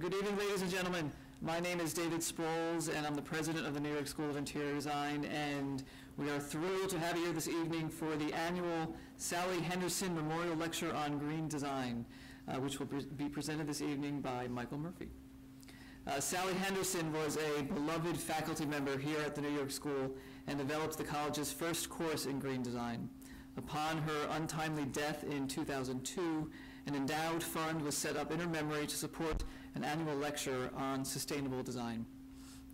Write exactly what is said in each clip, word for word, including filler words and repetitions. Good evening, ladies and gentlemen. My name is David Sprouls, and I'm the president of the New York School of Interior Design, and we are thrilled to have you here this evening for the annual Sally Henderson Memorial Lecture on Green Design, uh, which will pre be presented this evening by Michael Murphy. Uh, Sally Henderson was a beloved faculty member here at the New York School and developed the college's first course in green design. Upon her untimely death in two thousand two, an endowed fund was set up in her memory to support an annual lecture on sustainable design.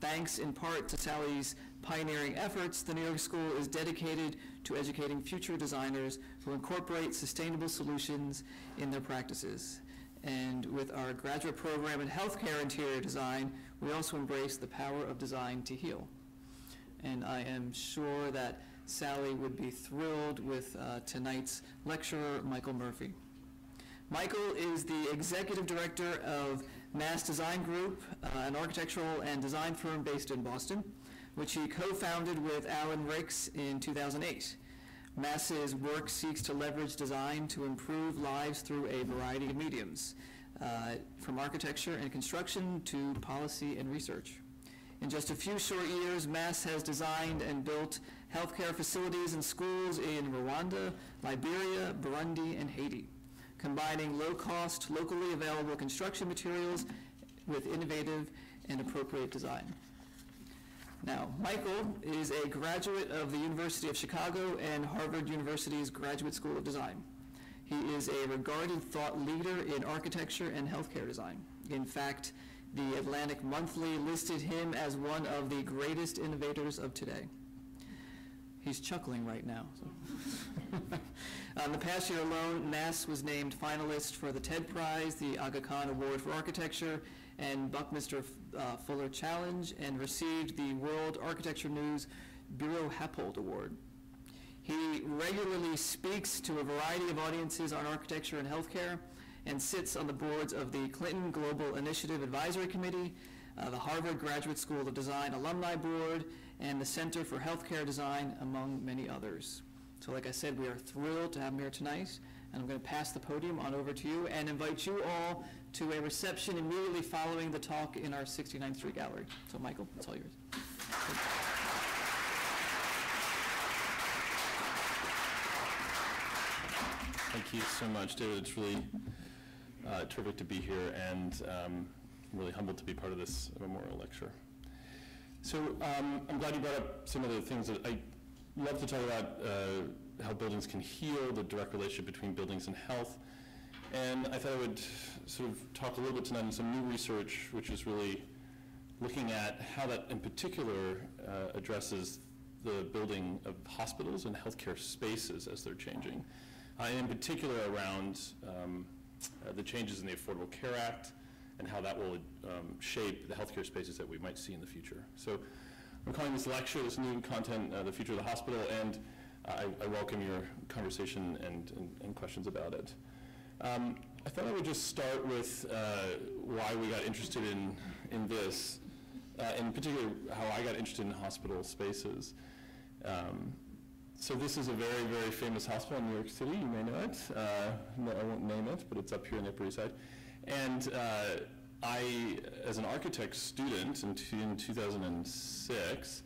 Thanks in part to Sally's pioneering efforts, the New York School is dedicated to educating future designers who incorporate sustainable solutions in their practices. And with our graduate program in healthcare interior design, we also embrace the power of design to heal. And I am sure that Sally would be thrilled with uh, tonight's lecturer, Michael Murphy. Michael is the executive director of Mass Design Group, uh, an architectural and design firm based in Boston, which he co-founded with Alan Ricks in two thousand eight. Mass's work seeks to leverage design to improve lives through a variety of mediums, uh, from architecture and construction to policy and research. In just a few short years, Mass has designed and built healthcare facilities and schools in Rwanda, Liberia, Burundi, and Haiti, combining low-cost, locally available construction materials with innovative and appropriate design. Now, Michael is a graduate of the University of Chicago and Harvard University's Graduate School of Design. He is a regarded thought leader in architecture and healthcare design. In fact, the Atlantic Monthly listed him as one of the greatest innovators of today. He's chuckling right now. So. Um, the past year alone, Mass was named finalist for the TED Prize, the Aga Khan Award for Architecture, and Buckminster uh, Fuller Challenge, and received the World Architecture News Bureau Happold Award. He regularly speaks to a variety of audiences on architecture and healthcare, and sits on the boards of the Clinton Global Initiative Advisory Committee, uh, the Harvard Graduate School of Design Alumni Board, and the Center for Healthcare Design, among many others. So like I said, we are thrilled to have him here tonight, and I'm going to pass the podium on over to you and invite you all to a reception immediately following the talk in our sixty-ninth street gallery. So Michael, it's all yours. Thank you so much, David. It's really uh, terrific to be here, and um, I'm really humbled to be part of this memorial lecture. So um, I'm glad you brought up some of the things that I love to talk about, uh, how buildings can heal, the direct relationship between buildings and health. And I thought I would sort of talk a little bit tonight on some new research, which is really looking at how that in particular uh, addresses the building of hospitals and healthcare spaces as they're changing. Uh, and in particular around um, uh, the changes in the Affordable Care Act and how that will um, shape the healthcare spaces that we might see in the future. So, I'm calling this lecture, this new content, uh, The Future of the Hospital, and uh, I, I welcome your conversation and, and, and questions about it. Um, I thought I would just start with uh, why we got interested in, in this, uh, in particular how I got interested in hospital spaces. Um, so this is a very, very famous hospital in New York City, you may know it. Uh, no, I won't name it, but it's up here in the Upper East Side. And, uh, I, as an architect student in, in two thousand six,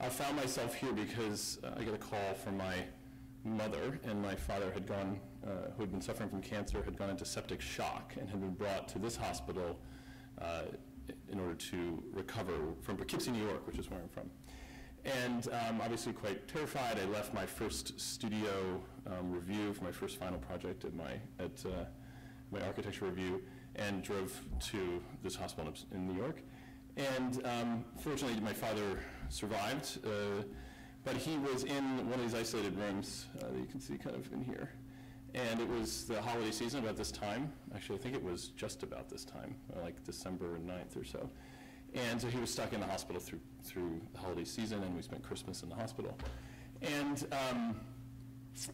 I found myself here because uh, I got a call from my mother, and my father had gone, uh, who had been suffering from cancer, had gone into septic shock and had been brought to this hospital uh, in order to recover from Poughkeepsie, New York, which is where I'm from. And um, obviously quite terrified, I left my first studio um, review for my first final project at my, at, uh, my architecture review, and drove to this hospital in New York. And um, fortunately, my father survived, uh, but he was in one of these isolated rooms uh, that you can see kind of in here. And it was the holiday season about this time. Actually, I think it was just about this time, like December ninth or so. And so he was stuck in the hospital through, through the holiday season, and we spent Christmas in the hospital. And, um,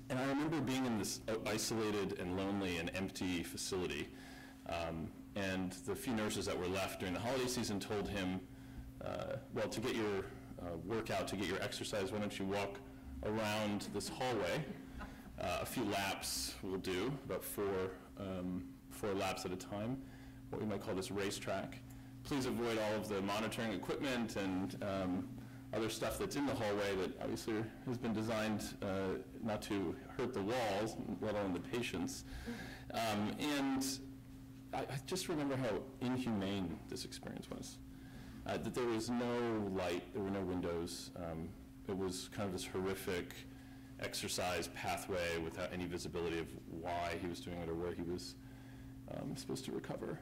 and I remember being in this isolated and lonely and empty facility. Um, and the few nurses that were left during the holiday season told him, uh, well, to get your uh, workout, to get your exercise, why don't you walk around this hallway? Uh, a few laps will do, about four, um, four laps at a time. what we might call this racetrack. Please avoid all of the monitoring equipment and um, other stuff that's in the hallway that obviously has been designed uh, not to hurt the walls, let alone the patients. Um, and I, I just remember how inhumane this experience was. Uh, that there was no light, there were no windows. Um, it was kind of this horrific exercise pathway without any visibility of why he was doing it or where he was um, supposed to recover.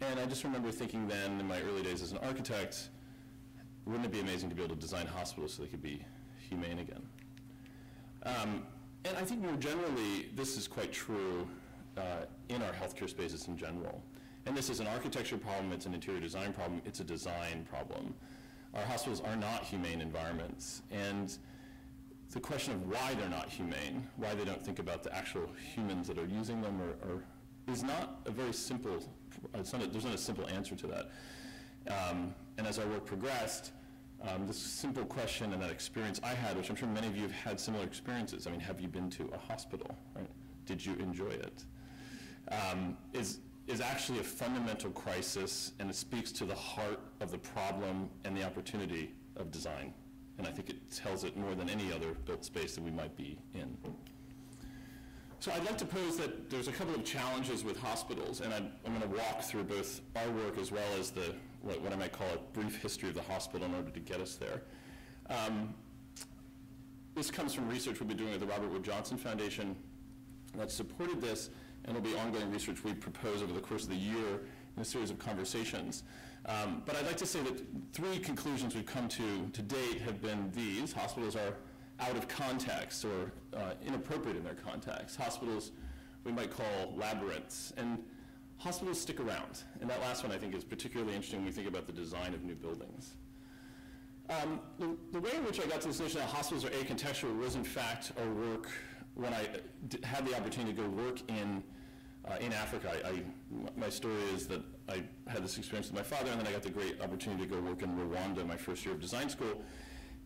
And I just remember thinking then, in my early days as an architect, wouldn't it be amazing to be able to design hospitals so they could be humane again? Um, and I think more generally, this is quite true uh, in our healthcare spaces in general. And this is an architecture problem, it's an interior design problem, it's a design problem. Our hospitals are not humane environments. And the question of why they're not humane, why they don't think about the actual humans that are using them, or, or is not a very simple, it's not a, there's not a simple answer to that. Um, and as our work progressed, um, this simple question and that experience I had, which I'm sure many of you have had similar experiences, I mean, have you been to a hospital, right? Did you enjoy it? Um, is, is actually a fundamental crisis, and it speaks to the heart of the problem and the opportunity of design. And I think it tells it more than any other built space that we might be in. So I'd like to pose that there's a couple of challenges with hospitals, and I'd, I'm going to walk through both our work as well as the what, what I might call a brief history of the hospital in order to get us there. Um, this comes from research we've been doing with the Robert Wood Johnson Foundation that supported this, and it'll be ongoing research we propose over the course of the year in a series of conversations. Um, but I'd like to say that three conclusions we've come to to date have been these. Hospitals are out of context or uh, inappropriate in their context. Hospitals we might call labyrinths, and hospitals stick around. And that last one I think is particularly interesting when we think about the design of new buildings. Um, the, the way in which I got to this notion that hospitals are acontextual was in fact our work when I d had the opportunity to go work in, uh, in Africa. I, I, my story is that I had this experience with my father, and then I got the great opportunity to go work in Rwanda my first year of design school.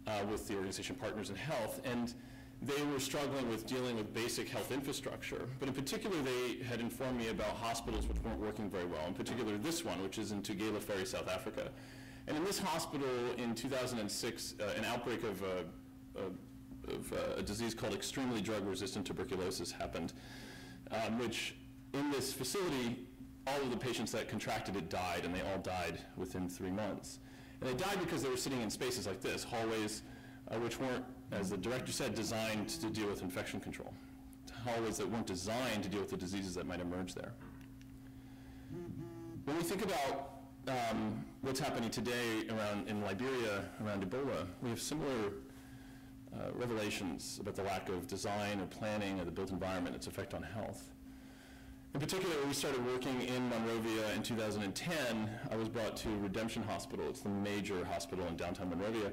Uh, with the organization Partners in Health, and they were struggling with dealing with basic health infrastructure. But in particular, they had informed me about hospitals which weren't working very well, in particular this one, which is in Tugela Ferry, South Africa. And in this hospital in two thousand six, uh, an outbreak of, uh, uh, of uh, a disease called extremely drug-resistant tuberculosis happened, um, which in this facility, all of the patients that contracted it died, and they all died within three months. And they died because they were sitting in spaces like this, hallways uh, which weren't, as the director said, designed to deal with infection control. Hallways that weren't designed to deal with the diseases that might emerge there. When we think about um, what's happening today around in Liberia, around Ebola, we have similar uh, revelations about the lack of design or planning of the built environment, its effect on health. In particular, when we started working in Monrovia in two thousand ten, I was brought to Redemption Hospital. It's the major hospital in downtown Monrovia,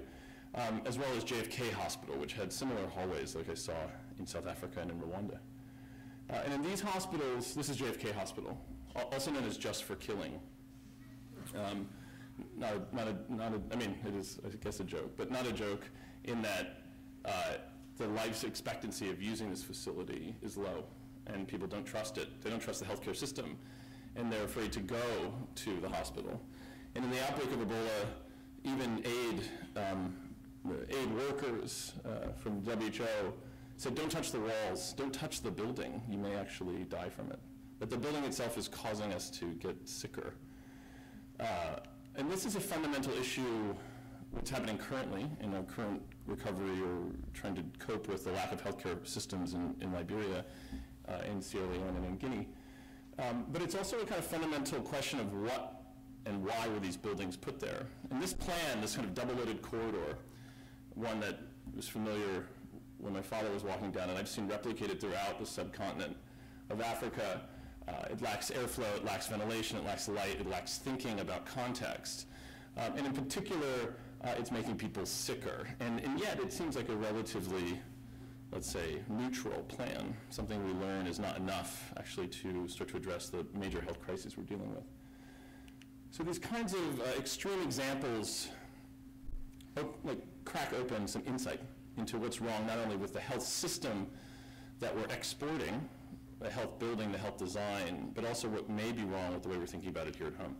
um, as well as J F K Hospital, which had similar hallways like I saw in South Africa and in Rwanda. Uh, and in these hospitals, this is J F K Hospital, also known as Just for Killing. Um, not a, not a, not a, I mean, it is, I guess, a joke, but not a joke in that uh, the life expectancy of using this facility is low. And people don't trust it. They don't trust the healthcare system, and they're afraid to go to the hospital. And in the outbreak of Ebola, even aid, um, aid workers uh, from W H O said, don't touch the walls, don't touch the building. You may actually die from it. But the building itself is causing us to get sicker. Uh, and this is a fundamental issue, what's happening currently in our current recovery or trying to cope with the lack of healthcare systems in, in Liberia. Uh, in Sierra Leone and in Guinea. Um, but it's also a kind of fundamental question of what and why were these buildings put there. And this plan, this kind of double-loaded corridor, one that was familiar when my father was walking down, and I've seen replicated throughout the subcontinent of Africa. Uh, it lacks airflow, it lacks ventilation, it lacks light, it lacks thinking about context. Um, and in particular, uh, it's making people sicker. And, and yet, it seems like a relatively, let's say, neutral plan. Something we learn is not enough, actually, to start to address the major health crises we're dealing with. So these kinds of uh, extreme examples like crack open some insight into what's wrong, not only with the health system that we're exporting the health building, the health design, but also what may be wrong with the way we're thinking about it here at home.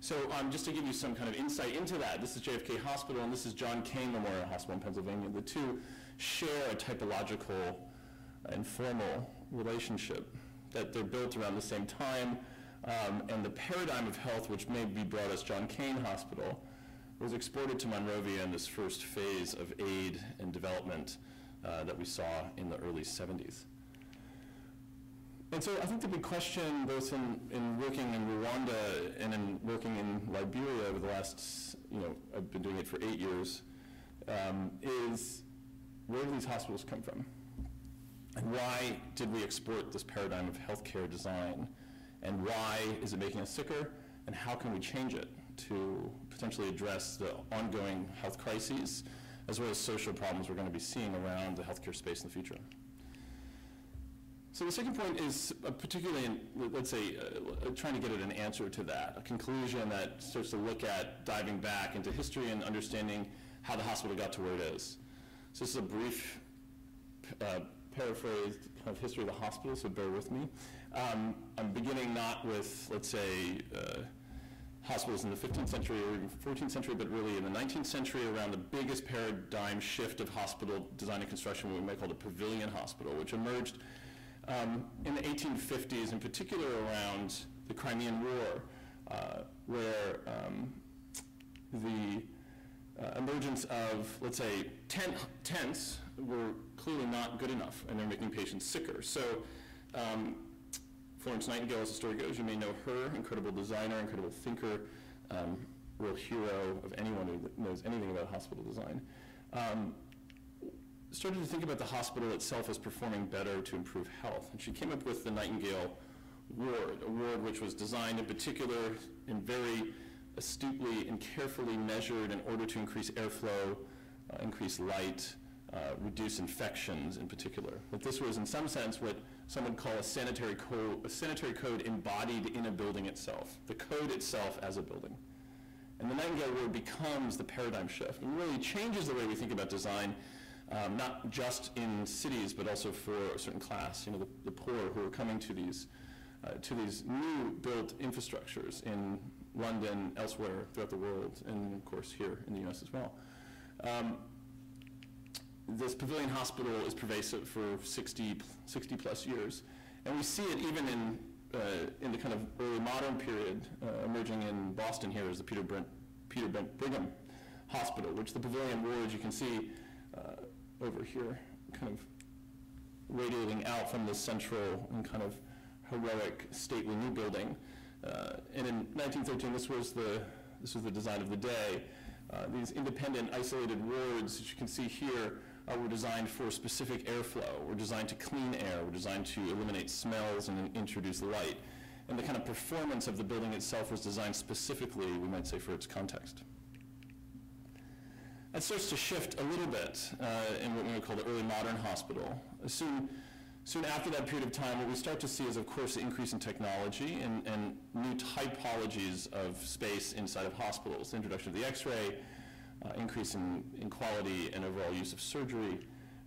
So um, just to give you some kind of insight into that, this is J F K Hospital and this is John Kane Memorial Hospital in Pennsylvania. The two share a typological, uh, informal relationship, that they're built around the same time, um, and the paradigm of health, which may be brought us John Kane Hospital, was exported to Monrovia in this first phase of aid and development uh, that we saw in the early seventies. And so I think the big question, both in, in working in Rwanda and in working in Liberia over the last, you know, I've been doing it for eight years, um, is where do these hospitals come from? And why did we export this paradigm of healthcare design? And why is it making us sicker? And how can we change it to potentially address the ongoing health crises, as well as social problems we're going to be seeing around the healthcare space in the future? So the second point is uh, particularly, in, let's say, uh, trying to get at an answer to that, a conclusion that starts to look at diving back into history and understanding how the hospital got to where it is. So this is a brief uh, paraphrased kind of history of the hospital, so bear with me. Um, I'm beginning not with, let's say, uh, hospitals in the fifteenth century or even fourteenth century, but really in the nineteenth century around the biggest paradigm shift of hospital design and construction, what we might call the pavilion hospital, which emerged Um, in the eighteen fifties, in particular around the Crimean War, uh, where um, the uh, emergence of, let's say, tent, tents were clearly not good enough, and they're making patients sicker. So um, Florence Nightingale, as the story goes, you may know her, incredible designer, incredible thinker, um, real hero of anyone who knows anything about hospital design. Um, started to think about the hospital itself as performing better to improve health. And she came up with the Nightingale Ward, a ward which was designed in particular and very astutely and carefully measured in order to increase airflow, uh, increase light, uh, reduce infections in particular. But this was in some sense what some would call a sanitary, co a sanitary code embodied in a building itself, the code itself as a building. And the Nightingale Ward becomes the paradigm shift and really changes the way we think about design, Um, not just in cities, but also for a certain class, you know, the, the poor who are coming to these, uh, to these new built infrastructures in London, elsewhere throughout the world, and of course here in the U S as well. Um, this pavilion hospital is pervasive for sixty, sixty plus years, and we see it even in, uh, in the kind of early modern period, uh, emerging in Boston here as the Peter Brent, Peter Brent Brigham Hospital, which the pavilion ward, you can see, uh, over here, kind of radiating out from the central and kind of heroic stately new building. Uh, and in nineteen thirteen, this was the this was the design of the day. Uh, these independent, isolated wards, as you can see here, uh, were designed for specific airflow. Were designed to clean air. Were designed to eliminate smells and introduce light. And the kind of performance of the building itself was designed specifically, we might say, for its context. That starts to shift a little bit uh, in what we would call the early modern hospital. Soon, soon after that period of time, what we start to see is, of course, the increase in technology and, and new typologies of space inside of hospitals. The introduction of the X-ray, uh, increase in, in quality and overall use of surgery.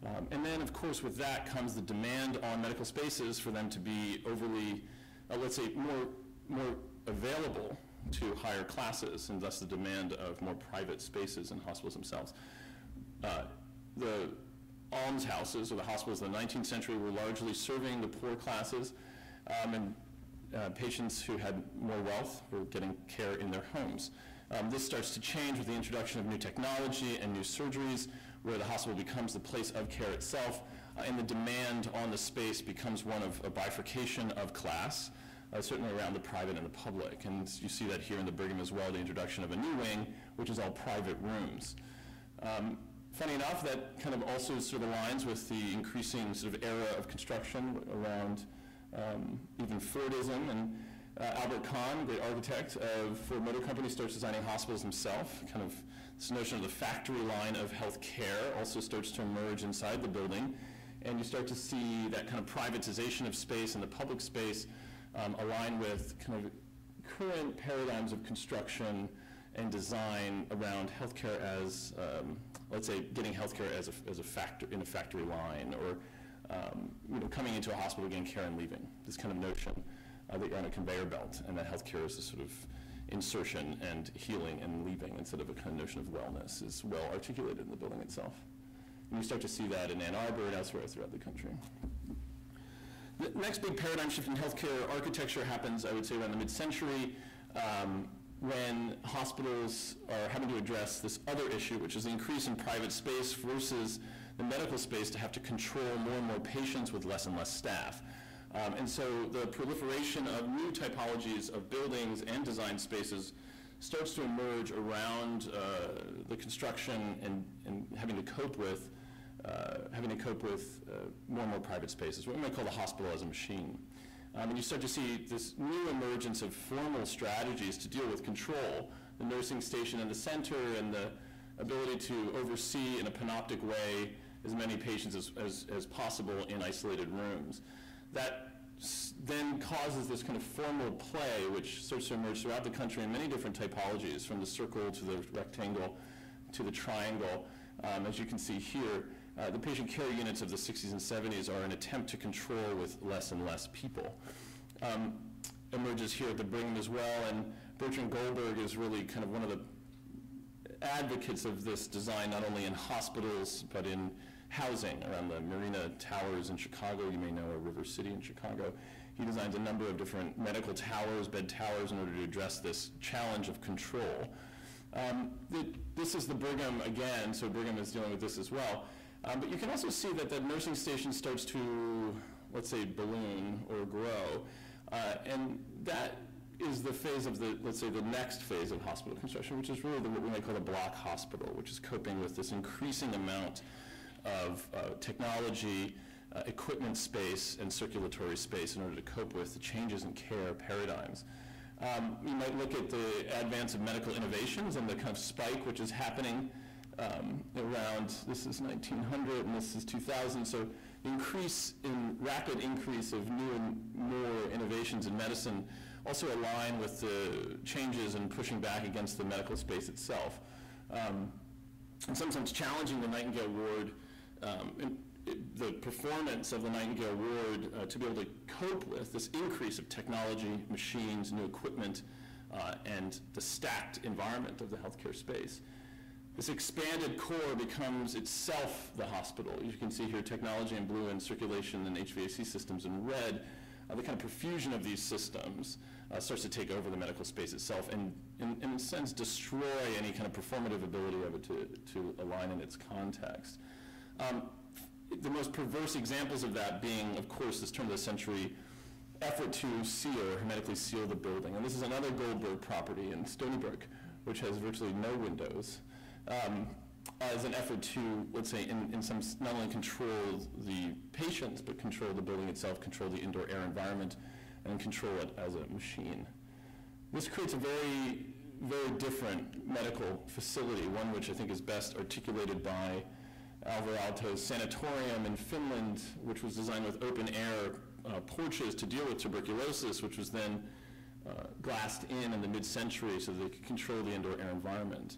Um, and then, of course, with that comes the demand on medical spaces for them to be overly, uh, let's say, more, more available to higher classes, and thus the demand of more private spaces in hospitals themselves. Uh, the almshouses, or the hospitals in the nineteenth century, were largely serving the poor classes, um, and uh, patients who had more wealth were getting care in their homes. Um, this starts to change with the introduction of new technology and new surgeries, where the hospital becomes the place of care itself, uh, and the demand on the space becomes one of a bifurcation of class, Uh, certainly around the private and the public. And you see that here in the Brigham as well, the introduction of a new wing, which is all private rooms. Um, funny enough, that kind of also sort of aligns with the increasing sort of era of construction around um, even Fordism. And uh, Albert Kahn, great architect of Ford Motor Company, starts designing hospitals himself. Kind of this notion of the factory line of health care also starts to emerge inside the building. And you start to see that kind of privatization of space and the public space Um, align with kind of current paradigms of construction and design around healthcare as, um, let's say, getting healthcare as a, as a factor in a factory line, or um, you know, coming into a hospital, getting care and leaving. This kind of notion uh, that you're on a conveyor belt and that healthcare is a sort of insertion and healing and leaving instead of a kind of notion of wellness is well articulated in the building itself. And you start to see that in Ann Arbor and elsewhere throughout the country. The next big paradigm shift in healthcare architecture happens, I would say, around the mid-century, um, when hospitals are having to address this other issue, which is the increase in private space versus the medical space to have to control more and more patients with less and less staff. Um, and so the proliferation of new typologies of buildings and design spaces starts to emerge around uh, the construction and, and having to cope with uh, having to cope with uh, more and more private spaces, what we might call the hospital as a machine. Um, and you start to see this new emergence of formal strategies to deal with control, the nursing station in the center and the ability to oversee in a panoptic way as many patients as, as, as possible in isolated rooms. That then causes this kind of formal play which starts to emerge throughout the country in many different typologies, from the circle to the rectangle to the triangle. Um, as you can see here, uh, the patient care units of the sixties and seventies are an attempt to control with less and less people. Um, emerges here at the Brigham as well, and Bertrand Goldberg is really kind of one of the advocates of this design, not only in hospitals, but in housing around the Marina Towers in Chicago. You may know a River City in Chicago. He designs a number of different medical towers, bed towers, in order to address this challenge of control. Um, the, this is the Brigham again, so Brigham is dealing with this as well. Um, but you can also see that the nursing station starts to, let's say, balloon or grow. Uh, and that is the phase of the, let's say, the next phase of hospital construction, which is really the, what we might call the block hospital, which is coping with this increasing amount of uh, technology, uh, equipment space, and circulatory space in order to cope with the changes in care paradigms. Um, you might look at the advance of medical innovations and the kind of spike which is happening um, around, this is nineteen hundred and this is two thousand, so the increase in, rapid increase of new and more innovations in medicine also align with the changes in pushing back against the medical space itself. Um, and sometimes challenging the Nightingale Ward Um, and it, the performance of the Nightingale Ward uh, to be able to cope with this increase of technology, machines, new equipment, uh, and the stacked environment of the healthcare space. This expanded core becomes itself the hospital. You can see here technology in blue and circulation and H V A C systems in red. Uh, the kind of profusion of these systems uh, starts to take over the medical space itself and, in, in a sense, destroy any kind of performative ability of it to, to align in its context. Um, the most perverse examples of that being, of course, this turn of the century effort to seal or hermetically seal the building. And this is another Goldberg property in Stony Brook, which has virtually no windows, um, as an effort to, let's say, in, in some, not only control the patients, but control the building itself, control the indoor air environment, and control it as a machine. This creates a very, very different medical facility, one which I think is best articulated by Alvar Aalto's sanatorium in Finland, which was designed with open air uh, porches to deal with tuberculosis, which was then uh, glassed in in the mid-century so they could control the indoor air environment.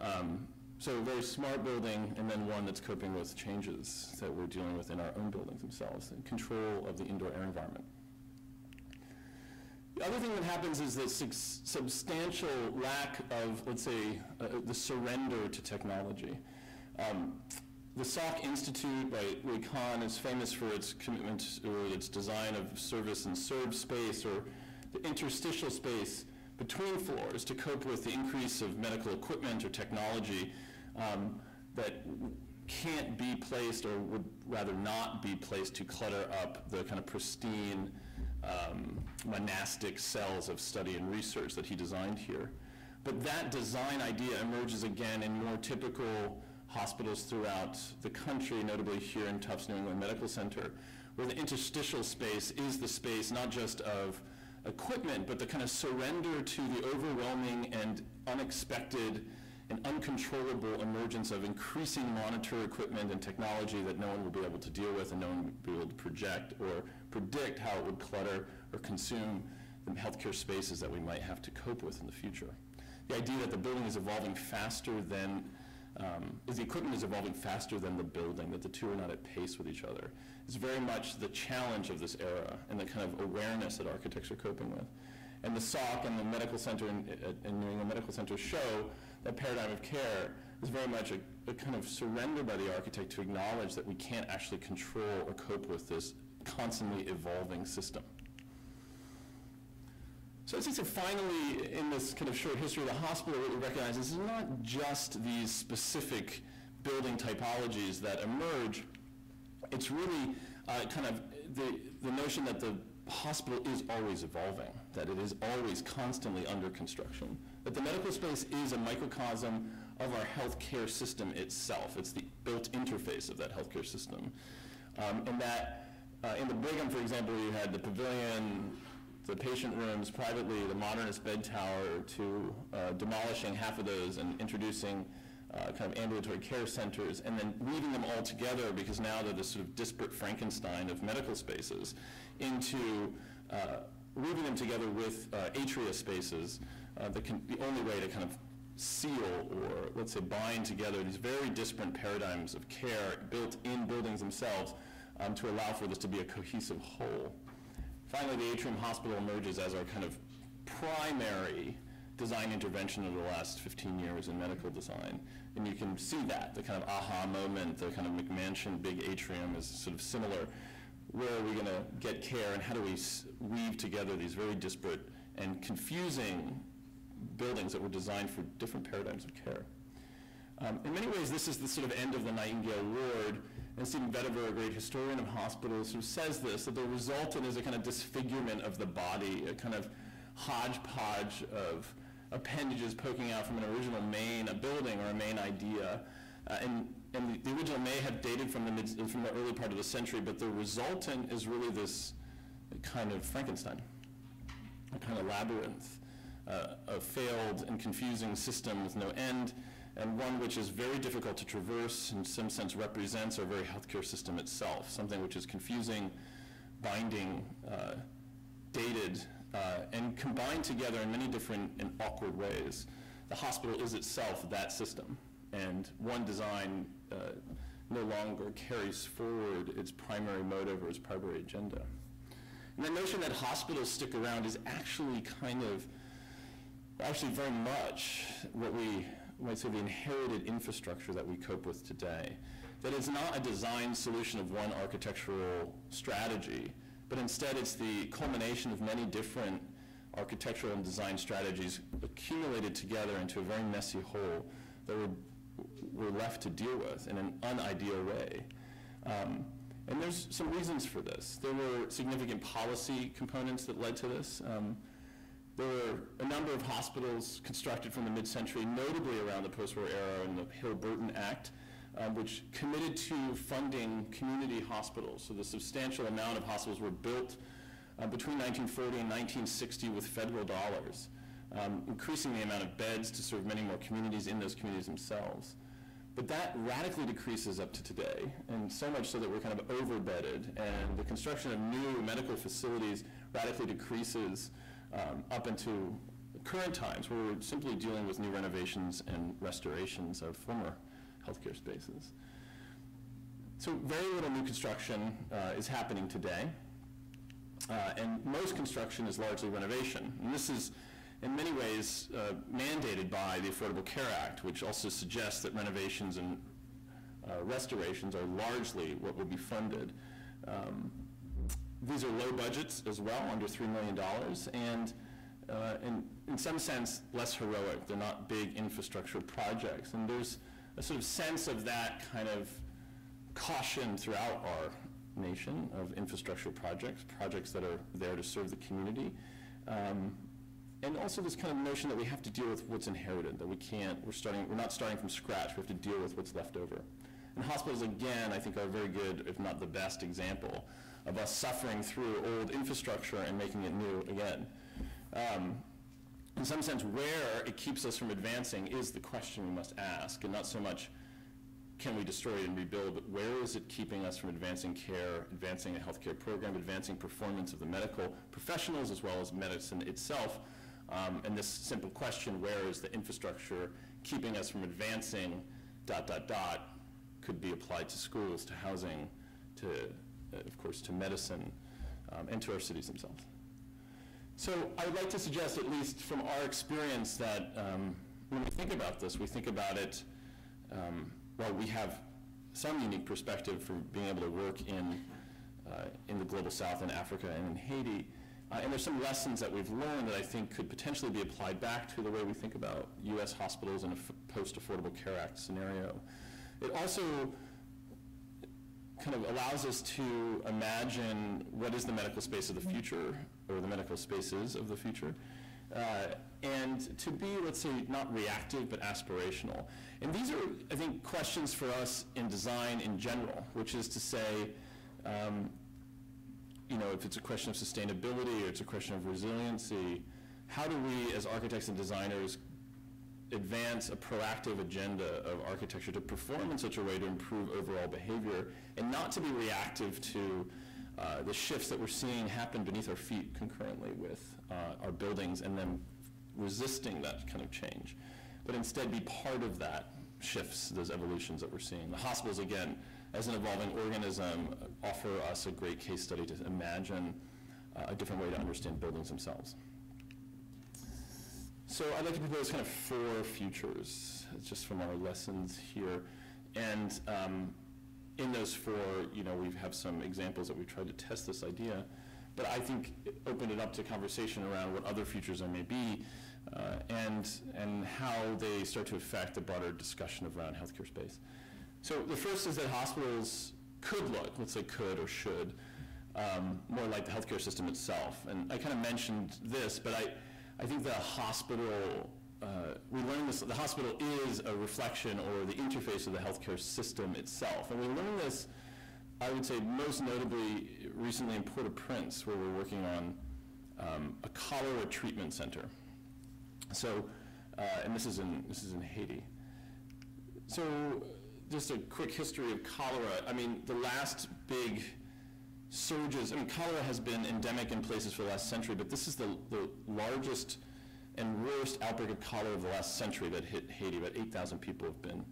Um, so a very smart building, and then one that's coping with changes that we're dealing with in our own buildings themselves, and control of the indoor air environment. The other thing that happens is this substantial lack of, let's say, uh, the surrender to technology. Um, The Salk Institute by Louis Kahn is famous for its commitment or its design of service and serve space, or the interstitial space between floors to cope with the increase of medical equipment or technology um, that can't be placed, or would rather not be placed, to clutter up the kind of pristine um, monastic cells of study and research that he designed here. But that design idea emerges again in more typical hospitals throughout the country, notably here in Tufts New England Medical Center, where the interstitial space is the space not just of equipment, but the kind of surrender to the overwhelming and unexpected and uncontrollable emergence of increasing monitor equipment and technology that no one will be able to deal with, and no one will be able to project or predict how it would clutter or consume the healthcare spaces that we might have to cope with in the future. The idea that the building is evolving faster than um, is the equipment is evolving faster than the building, that the two are not at pace with each other. It's very much the challenge of this era and the kind of awareness that architects are coping with. And the S O C and the medical center in, in New England Medical Center show that paradigm of care is very much a, a kind of surrender by the architect to acknowledge that we can't actually control or cope with this constantly evolving system. So I think that finally, in this kind of short history of the hospital, what we recognize is not just these specific building typologies that emerge. It's really uh, kind of the, the notion that the hospital is always evolving, that it is always constantly under construction, that the medical space is a microcosm of our healthcare system itself. It's the built interface of that healthcare system. Um, and that uh, in the Brigham, for example, you had the pavilion, the patient rooms privately, the modernist bed tower, to uh, demolishing half of those and introducing uh, kind of ambulatory care centers, and then weaving them all together, because now they're this sort of disparate Frankenstein of medical spaces, into uh, weaving them together with uh, atria spaces, uh, that can, the only way to kind of seal or, let's say, bind together these very disparate paradigms of care built in buildings themselves, um, to allow for this to be a cohesive whole. Finally, the atrium hospital emerges as our kind of primary design intervention of the last fifteen years in medical design. And you can see that, the kind of aha moment, the kind of McMansion big atrium is sort of similar. Where are we going to get care, and how do we s weave together these very disparate and confusing buildings that were designed for different paradigms of care? Um, in many ways, this is the sort of end of the Nightingale Ward. And Stephen Vetiver, a great historian of hospitals, who says this, that the resultant is a kind of disfigurement of the body, a kind of hodgepodge of appendages poking out from an original main, a building or a main idea. Uh, and and the, the original may have dated from the, mid, from the early part of the century, but the resultant is really this kind of Frankenstein, a kind of labyrinth, uh, a failed and confusing system with no end, and one which is very difficult to traverse, in some sense represents our very healthcare system itself, something which is confusing, binding, uh, dated, uh, and combined together in many different and awkward ways. The hospital is itself that system, and one design uh, no longer carries forward its primary motive or its primary agenda. And the notion that hospitals stick around is actually kind of, actually very much what we might say the inherited infrastructure that we cope with today. That it's not a design solution of one architectural strategy, but instead it's the culmination of many different architectural and design strategies accumulated together into a very messy whole that we're, we're left to deal with in an unideal way. Um, and there's some reasons for this. There were significant policy components that led to this. Um, There were a number of hospitals constructed from the mid-century, notably around the post-war era in the Hill-Burton Act, uh, which committed to funding community hospitals. So the substantial amount of hospitals were built uh, between nineteen forty and nineteen sixty with federal dollars, um, increasing the amount of beds to serve many more communities in those communities themselves. But that radically decreases up to today, and so much so that we're kind of overbedded, and the construction of new medical facilities radically decreases Um, up into current times, where we're simply dealing with new renovations and restorations of former healthcare spaces. So very little new construction uh, is happening today, uh, and most construction is largely renovation. And this is, in many ways, uh, mandated by the Affordable Care Act, which also suggests that renovations and uh, restorations are largely what will be funded. Um, These are low budgets as well, under three million dollars, and uh, in, in some sense, less heroic. They're not big infrastructure projects. And there's a sort of sense of that kind of caution throughout our nation of infrastructure projects, projects that are there to serve the community. Um, and also this kind of notion that we have to deal with what's inherited, that we can't, we're, starting, we're not starting from scratch, we have to deal with what's left over. And hospitals, again, I think are a very good, if not the best example of us suffering through old infrastructure and making it new again. Um, in some sense, where it keeps us from advancing is the question we must ask, and not so much can we destroy it and rebuild, but where is it keeping us from advancing care, advancing a healthcare program, advancing performance of the medical professionals as well as medicine itself? Um, and this simple question, where is the infrastructure keeping us from advancing dot, dot, dot could be applied to schools, to housing, to, uh, of course, to medicine, um, and to our cities themselves. So I'd like to suggest, at least from our experience, that um, when we think about this, we think about it, um, well, we have some unique perspective from being able to work in, uh, in the Global South, in Africa, and in Haiti. Uh, and there's some lessons that we've learned that I think could potentially be applied back to the way we think about U S hospitals in a post-Affordable Care Act scenario. It also kind of allows us to imagine what is the medical space of the future, or the medical spaces of the future, uh, and to be, let's say, not reactive, but aspirational. And these are, I think, questions for us in design in general, which is to say, um, you know, if it's a question of sustainability or it's a question of resiliency, how do we as architects and designers advance a proactive agenda of architecture to perform in such a way to improve overall behavior and not to be reactive to uh, the shifts that we're seeing happen beneath our feet concurrently with uh, our buildings and then resisting that kind of change, but instead be part of that shifts, those evolutions that we're seeing. The hospitals, again, as an evolving organism, offer us a great case study to imagine uh, a different way to understand buildings themselves. So I'd like to propose kind of four futures, just from our lessons here. And um, in those four, you know, we have some examples that we've tried to test this idea, but I think it opened it up to conversation around what other futures there may be uh, and, and how they start to affect the broader discussion around healthcare space. So the first is that hospitals could look, let's say could or should, um, more like the healthcare system itself. And I kind of mentioned this, but I, I think the hospital, uh, we learned this, the hospital is a reflection or the interface of the healthcare system itself. And we learned this, I would say most notably recently in Port-au-Prince, where we're working on um, a cholera treatment center. So, uh, and this is in, this is in Haiti. So, just a quick history of cholera. I mean, the last big surges, I mean, cholera has been endemic in places for the last century, but this is the, the largest and worst outbreak of cholera of the last century that hit Haiti. About eight thousand people have been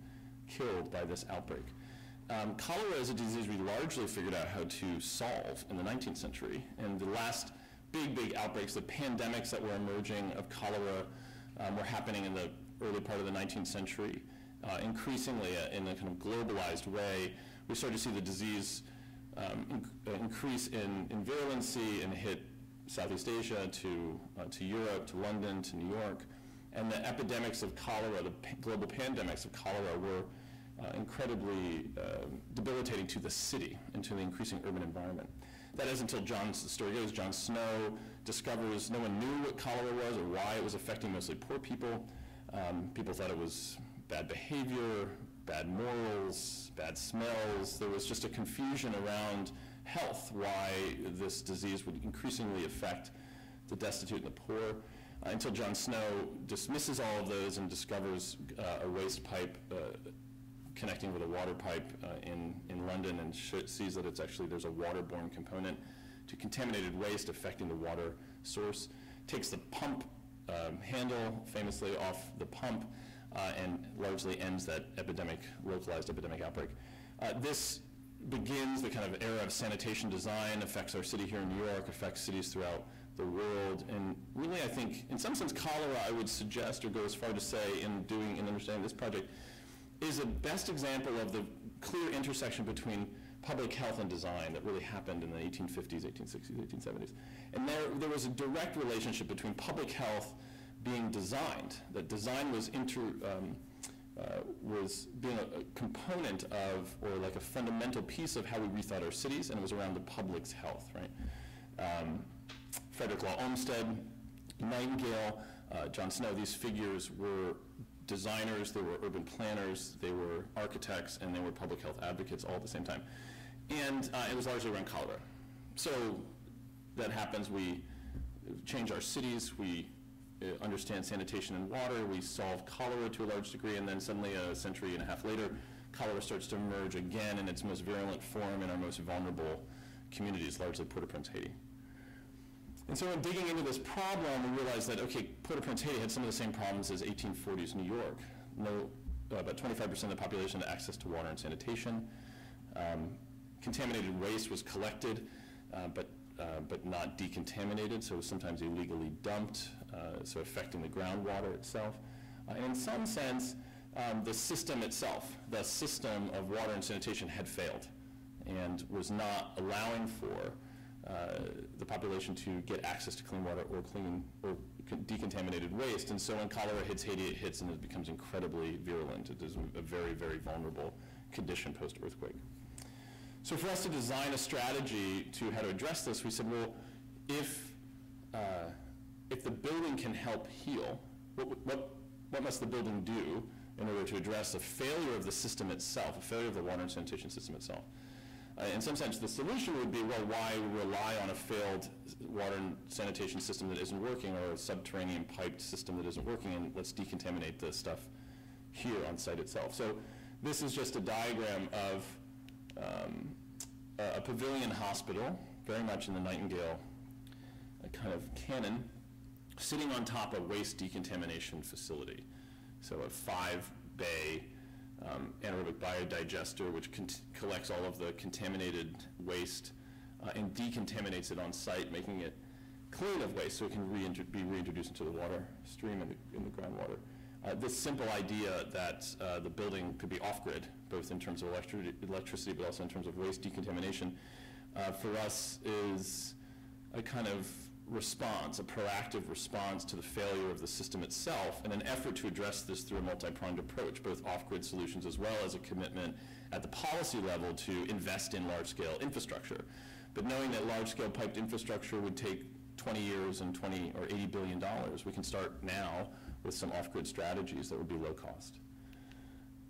killed by this outbreak. Um, cholera is a disease we largely figured out how to solve in the nineteenth century. And the last big, big outbreaks, the pandemics that were emerging of cholera um, were happening in the early part of the nineteenth century. Uh, increasingly, uh, in a kind of globalized way, we started to see the disease um, inc increase in, in virulency and hit Southeast Asia to, uh, to Europe, to London, to New York. And the epidemics of cholera, the pa global pandemics of cholera were uh, incredibly uh, debilitating to the city and to the increasing urban environment. That is until John's, the story goes, John Snow discovers no one knew what cholera was or why it was affecting mostly poor people. Um, people thought it was bad behavior, bad morals, bad smells. There was just a confusion around health, why this disease would increasingly affect the destitute and the poor, uh, until John Snow dismisses all of those and discovers uh, a waste pipe uh, connecting with a water pipe uh, in, in London and sh sees that it's actually, there's a waterborne component to contaminated waste affecting the water source. Takes the pump um, handle, famously, off the pump, Uh, and largely ends that epidemic, localized epidemic outbreak. Uh, this begins the kind of era of sanitation design, affects our city here in New York, affects cities throughout the world, and really I think, in some sense, cholera, I would suggest, or go as far to say in doing and understanding this project, is a best example of the clear intersection between public health and design that really happened in the eighteen fifties, eighteen sixties, eighteen seventies. And there, there was a direct relationship between public health being designed, that design was inter, um, uh, was being a, a component of, or like a fundamental piece of how we rethought our cities, and it was around the public's health, right? Um, Frederick Law Olmsted, Nightingale, uh, John Snow, these figures were designers, they were urban planners, they were architects, and they were public health advocates all at the same time. And uh, it was largely around cholera. So that happens, we change our cities, we understand sanitation and water, we solve cholera to a large degree, and then suddenly a century and a half later, cholera starts to emerge again in its most virulent form in our most vulnerable communities, largely Port-au-Prince, Haiti. And so in digging into this problem, we realized that, okay, Port-au-Prince, Haiti had some of the same problems as eighteen forties New York. No about twenty-five percent of the population access to water and sanitation. Um, contaminated waste was collected, uh, but uh, but not decontaminated, so it was sometimes illegally dumped, uh, so affecting the groundwater itself. Uh, and in some sense, um, the system itself, the system of water and sanitation had failed and was not allowing for uh, the population to get access to clean water or clean or decontaminated waste. And so when cholera hits Haiti, it hits and it becomes incredibly virulent. It is a very, very vulnerable condition post-earthquake. So for us to design a strategy to how to address this, we said, well, if, uh, if the building can help heal, what, what, what must the building do in order to address a failure of the system itself, a failure of the water and sanitation system itself? Uh, in some sense, the solution would be, well, why rely on a failed water and sanitation system that isn't working, or a subterranean piped system that isn't working, and let's decontaminate the stuff here on site itself. So this is just a diagram of um, a, a pavilion hospital, very much in the Nightingale a kind of canon, sitting on top of a waste decontamination facility. So a five bay Um, anaerobic biodigester, which collects all of the contaminated waste uh, and decontaminates it on site, making it clean of waste so it can reintrodu be reintroduced into the water stream and the, in the groundwater. Uh, this simple idea that uh, the building could be off-grid, both in terms of electri electricity but also in terms of waste decontamination, uh, for us is a kind of response, a proactive response to the failure of the system itself, and an effort to address this through a multi-pronged approach, both off-grid solutions as well as a commitment at the policy level to invest in large-scale infrastructure. But knowing that large-scale piped infrastructure would take twenty years and twenty or eighty billion dollars, we can start now with some off-grid strategies that would be low cost.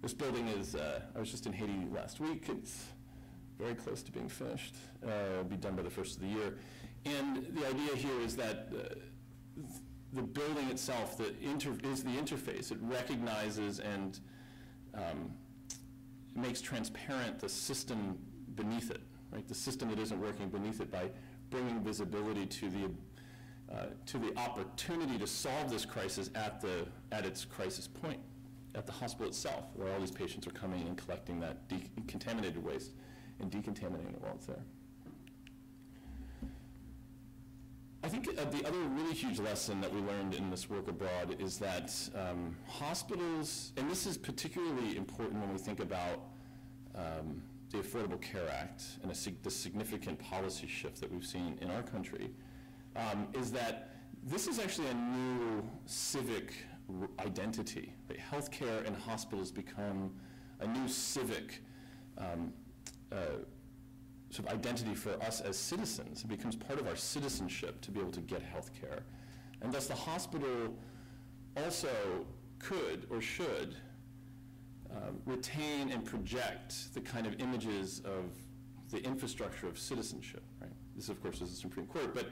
This building is, uh, I was just in Haiti last week. It's very close to being finished. Uh, it'll be done by the first of the year. And the idea here is that uh, the building itself that inter is the interface. It recognizes and um, makes transparent the system beneath it, right? The system that isn't working beneath it, by bringing visibility to the uh, to the opportunity to solve this crisis at the at its crisis point, at the hospital itself, where all these patients are coming and collecting that decontaminated waste and decontaminating it while it's there. I think uh, the other really huge lesson that we learned in this work abroad is that um, hospitals, and this is particularly important when we think about um, the Affordable Care Act and a, the significant policy shift that we've seen in our country, um, is that this is actually a new civic identity. Right? Healthcare and hospitals become a new civic um, Uh, sort of identity for us as citizens. It becomes part of our citizenship to be able to get health care. And thus the hospital also could or should uh, retain and project the kind of images of the infrastructure of citizenship, right? This, of course, is the Supreme Court, but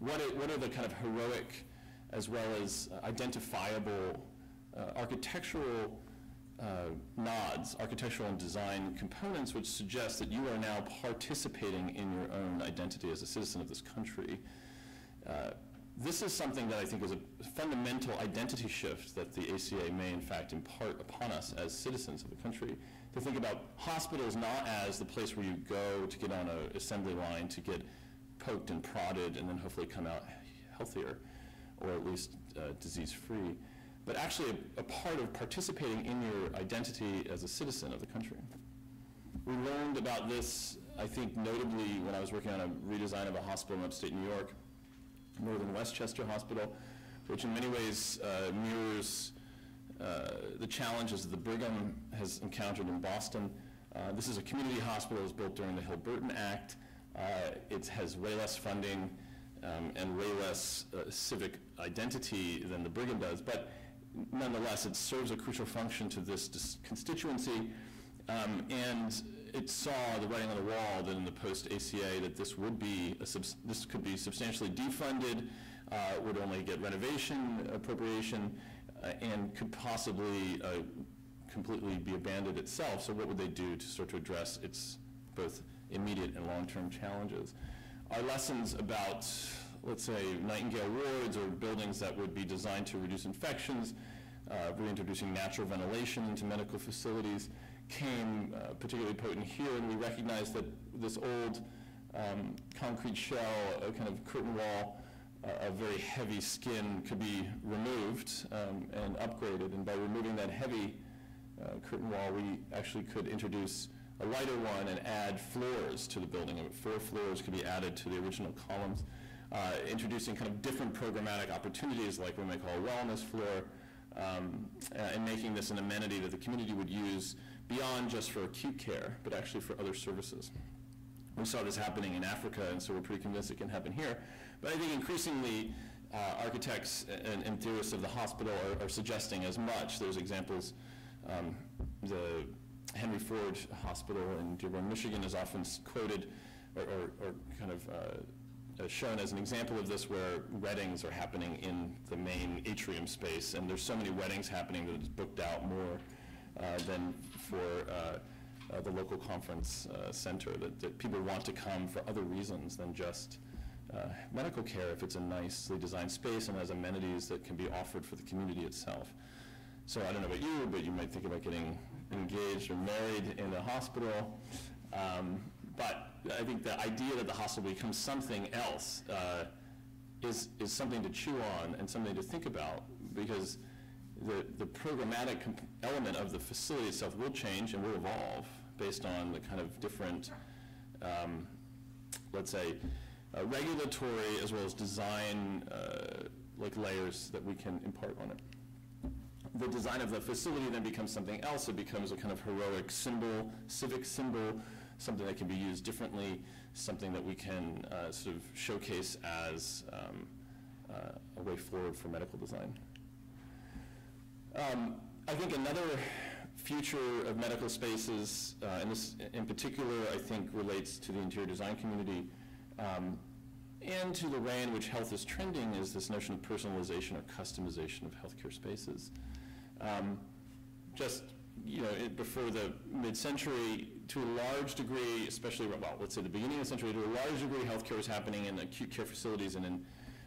what, it, what are the kind of heroic as well as identifiable uh, architectural Uh, nods, architectural and design components, which suggest that you are now participating in your own identity as a citizen of this country. Uh, this is something that I think is a fundamental identity shift that the A C A may in fact impart upon us as citizens of the country, to think about hospitals not as the place where you go to get on an assembly line to get poked and prodded and then hopefully come out healthier, or at least uh, disease-free, but actually a, a part of participating in your identity as a citizen of the country. We learned about this, I think, notably when I was working on a redesign of a hospital in upstate New York, Northern Westchester Hospital, which in many ways uh, mirrors uh, the challenges that the Brigham has encountered in Boston. Uh, this is a community hospital that was built during the Hill-Burton Act. Uh, it has way less funding um, and way less uh, civic identity than the Brigham does, but nonetheless, it serves a crucial function to this constituency, um, and it saw the writing on the wall that in the post-A C A that this would be a subs this could be substantially defunded, uh, would only get renovation appropriation, uh, and could possibly uh, completely be abandoned itself. So, what would they do to start to address its both immediate and long-term challenges? Our lessons about, let's say, Nightingale wards or buildings that would be designed to reduce infections uh, reintroducing natural ventilation into medical facilities came uh, particularly potent here, and we recognized that this old um, concrete shell, a kind of curtain wall, a very heavy skin could be removed um, and upgraded, and by removing that heavy uh, curtain wall, we actually could introduce a lighter one and add floors to the building. Four floors could be added to the original columns, uh, introducing kind of different programmatic opportunities like what we may call a wellness floor, um, and making this an amenity that the community would use beyond just for acute care, but actually for other services. We saw this happening in Africa, and so we're pretty convinced it can happen here. But I think increasingly, uh, architects and, and theorists of the hospital are, are suggesting as much. There's examples, um, the Henry Ford Hospital in Dearborn, Michigan is often quoted or, or, or kind of uh, shown as an example of this, where weddings are happening in the main atrium space, and there's so many weddings happening that it's booked out more uh, than for uh, Uh, the local conference uh, center, that, that people want to come for other reasons than just uh, medical care if it's a nicely designed space and has amenities that can be offered for the community itself. So I don't know about you, but you might think about getting engaged or married in a hospital. Um, but I think the idea that the hospital becomes something else uh, is, is something to chew on and something to think about, because The, the programmatic comp element of the facility itself will change and will evolve based on the kind of different, um, let's say, uh, regulatory as well as design uh, like layers that we can impart on it. The design of the facility then becomes something else. It becomes a kind of heroic symbol, civic symbol, something that can be used differently, something that we can uh, sort of showcase as um, uh, a way forward for medical design. Um, I think another future of medical spaces, uh, and this in particular I think relates to the interior design community, um, and to the way in which health is trending, is this notion of personalization or customization of healthcare spaces. Um, just, you know, it, before the mid-century, to a large degree, especially, well, let's say the beginning of the century, to a large degree, healthcare was happening in acute care facilities and in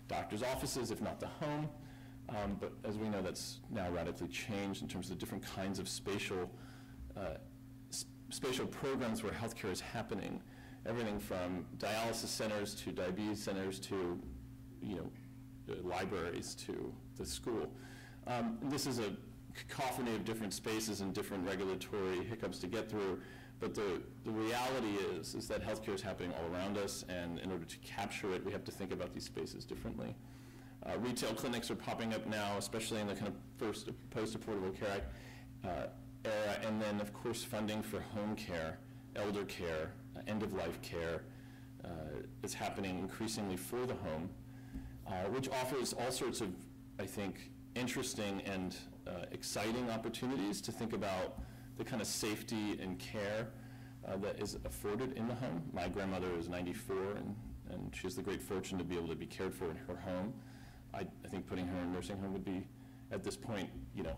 doctors' offices, if not the home. Um, but as we know, that's now radically changed in terms of the different kinds of spatial, uh, sp spatial programs where healthcare is happening. Everything from dialysis centers to diabetes centers to, you know, uh, libraries to the school. Um, this is a cacophony of different spaces and different regulatory hiccups to get through. But the, the reality is, is that healthcare is happening all around us, and in order to capture it, we have to think about these spaces differently. Uh, retail clinics are popping up now, especially in the kind of first post-Affordable Care Act uh, era, and then, of course, funding for home care, elder care, uh, end-of-life care uh, is happening increasingly for the home, uh, which offers all sorts of, I think, interesting and uh, exciting opportunities to think about the kind of safety and care uh, that is afforded in the home. My grandmother is ninety-four, and, and she has the great fortune to be able to be cared for in her home. I, I think putting her in a nursing home would be, at this point, you know,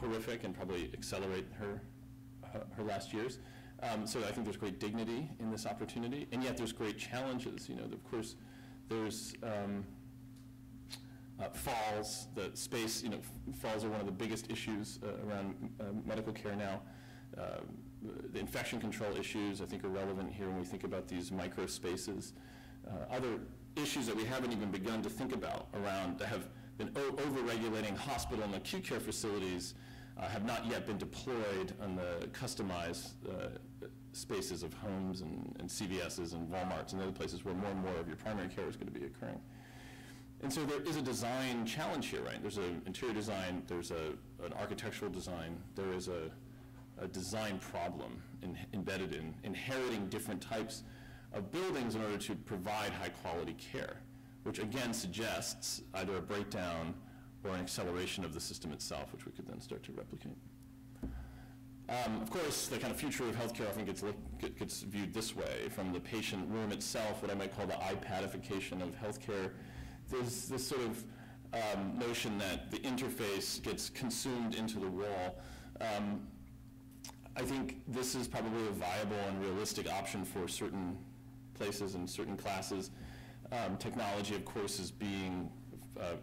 horrific, and probably accelerate her, her, her last years. Um, so I think there's great dignity in this opportunity, and yet there's great challenges. You know, of course, there's um, uh, falls. The space, you know, falls are one of the biggest issues uh, around uh, medical care now. Uh, the infection control issues, I think, are relevant here when we think about these micro spaces. Uh, other issues that we haven't even begun to think about around that have been over-regulating hospital and acute care facilities uh, have not yet been deployed on the customized uh, spaces of homes and, and C V S's and Walmarts and other places where more and more of your primary care is going to be occurring. And so there is a design challenge here, right? There's an interior design, there's a, an architectural design, there is a, a design problem in, embedded in inheriting different types of buildings in order to provide high quality care, which again suggests either a breakdown or an acceleration of the system itself, which we could then start to replicate. Um, of course, the kind of future of healthcare often gets, look, gets viewed this way, from the patient room itself, what I might call the iPadification of healthcare. There's this sort of um, notion that the interface gets consumed into the wall. Um, I think this is probably a viable and realistic option for certain places and certain classes. Um, technology, of course, is being uh,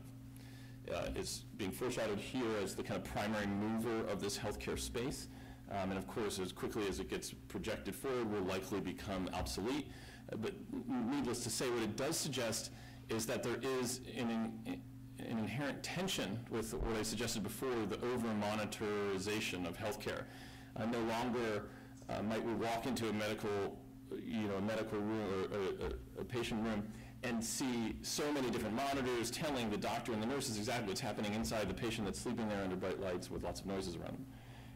uh, is being foreshadowed here as the kind of primary mover of this healthcare space. Um, and of course, as quickly as it gets projected forward, will likely become obsolete. Uh, but needless to say, what it does suggest is that there is an, an inherent tension with what I suggested before, the over-monetarization of healthcare. Uh, no longer uh, might we walk into a medical, you know, a medical room or a, a, a patient room and see so many different monitors telling the doctor and the nurses exactly what's happening inside the patient that's sleeping there under bright lights with lots of noises around them.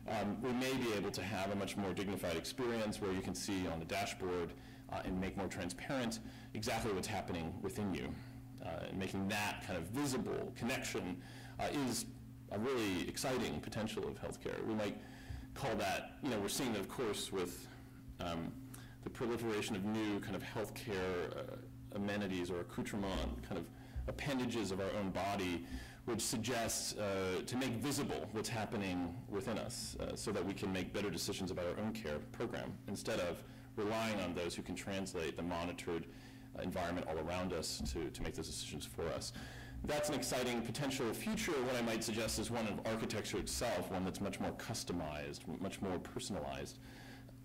Um, we may be able to have a much more dignified experience where you can see on the dashboard uh, and make more transparent exactly what's happening within you. Uh, and making that kind of visible connection uh, is a really exciting potential of healthcare. We might call that, you know, we're seeing it, of course, with um, the proliferation of new kind of healthcare uh, amenities or accoutrement, kind of appendages of our own body, which suggests uh, to make visible what's happening within us uh, so that we can make better decisions about our own care program instead of relying on those who can translate the monitored uh, environment all around us to, to make those decisions for us. That's an exciting potential future. What I might suggest is one of architecture itself, one that's much more customized, much more personalized,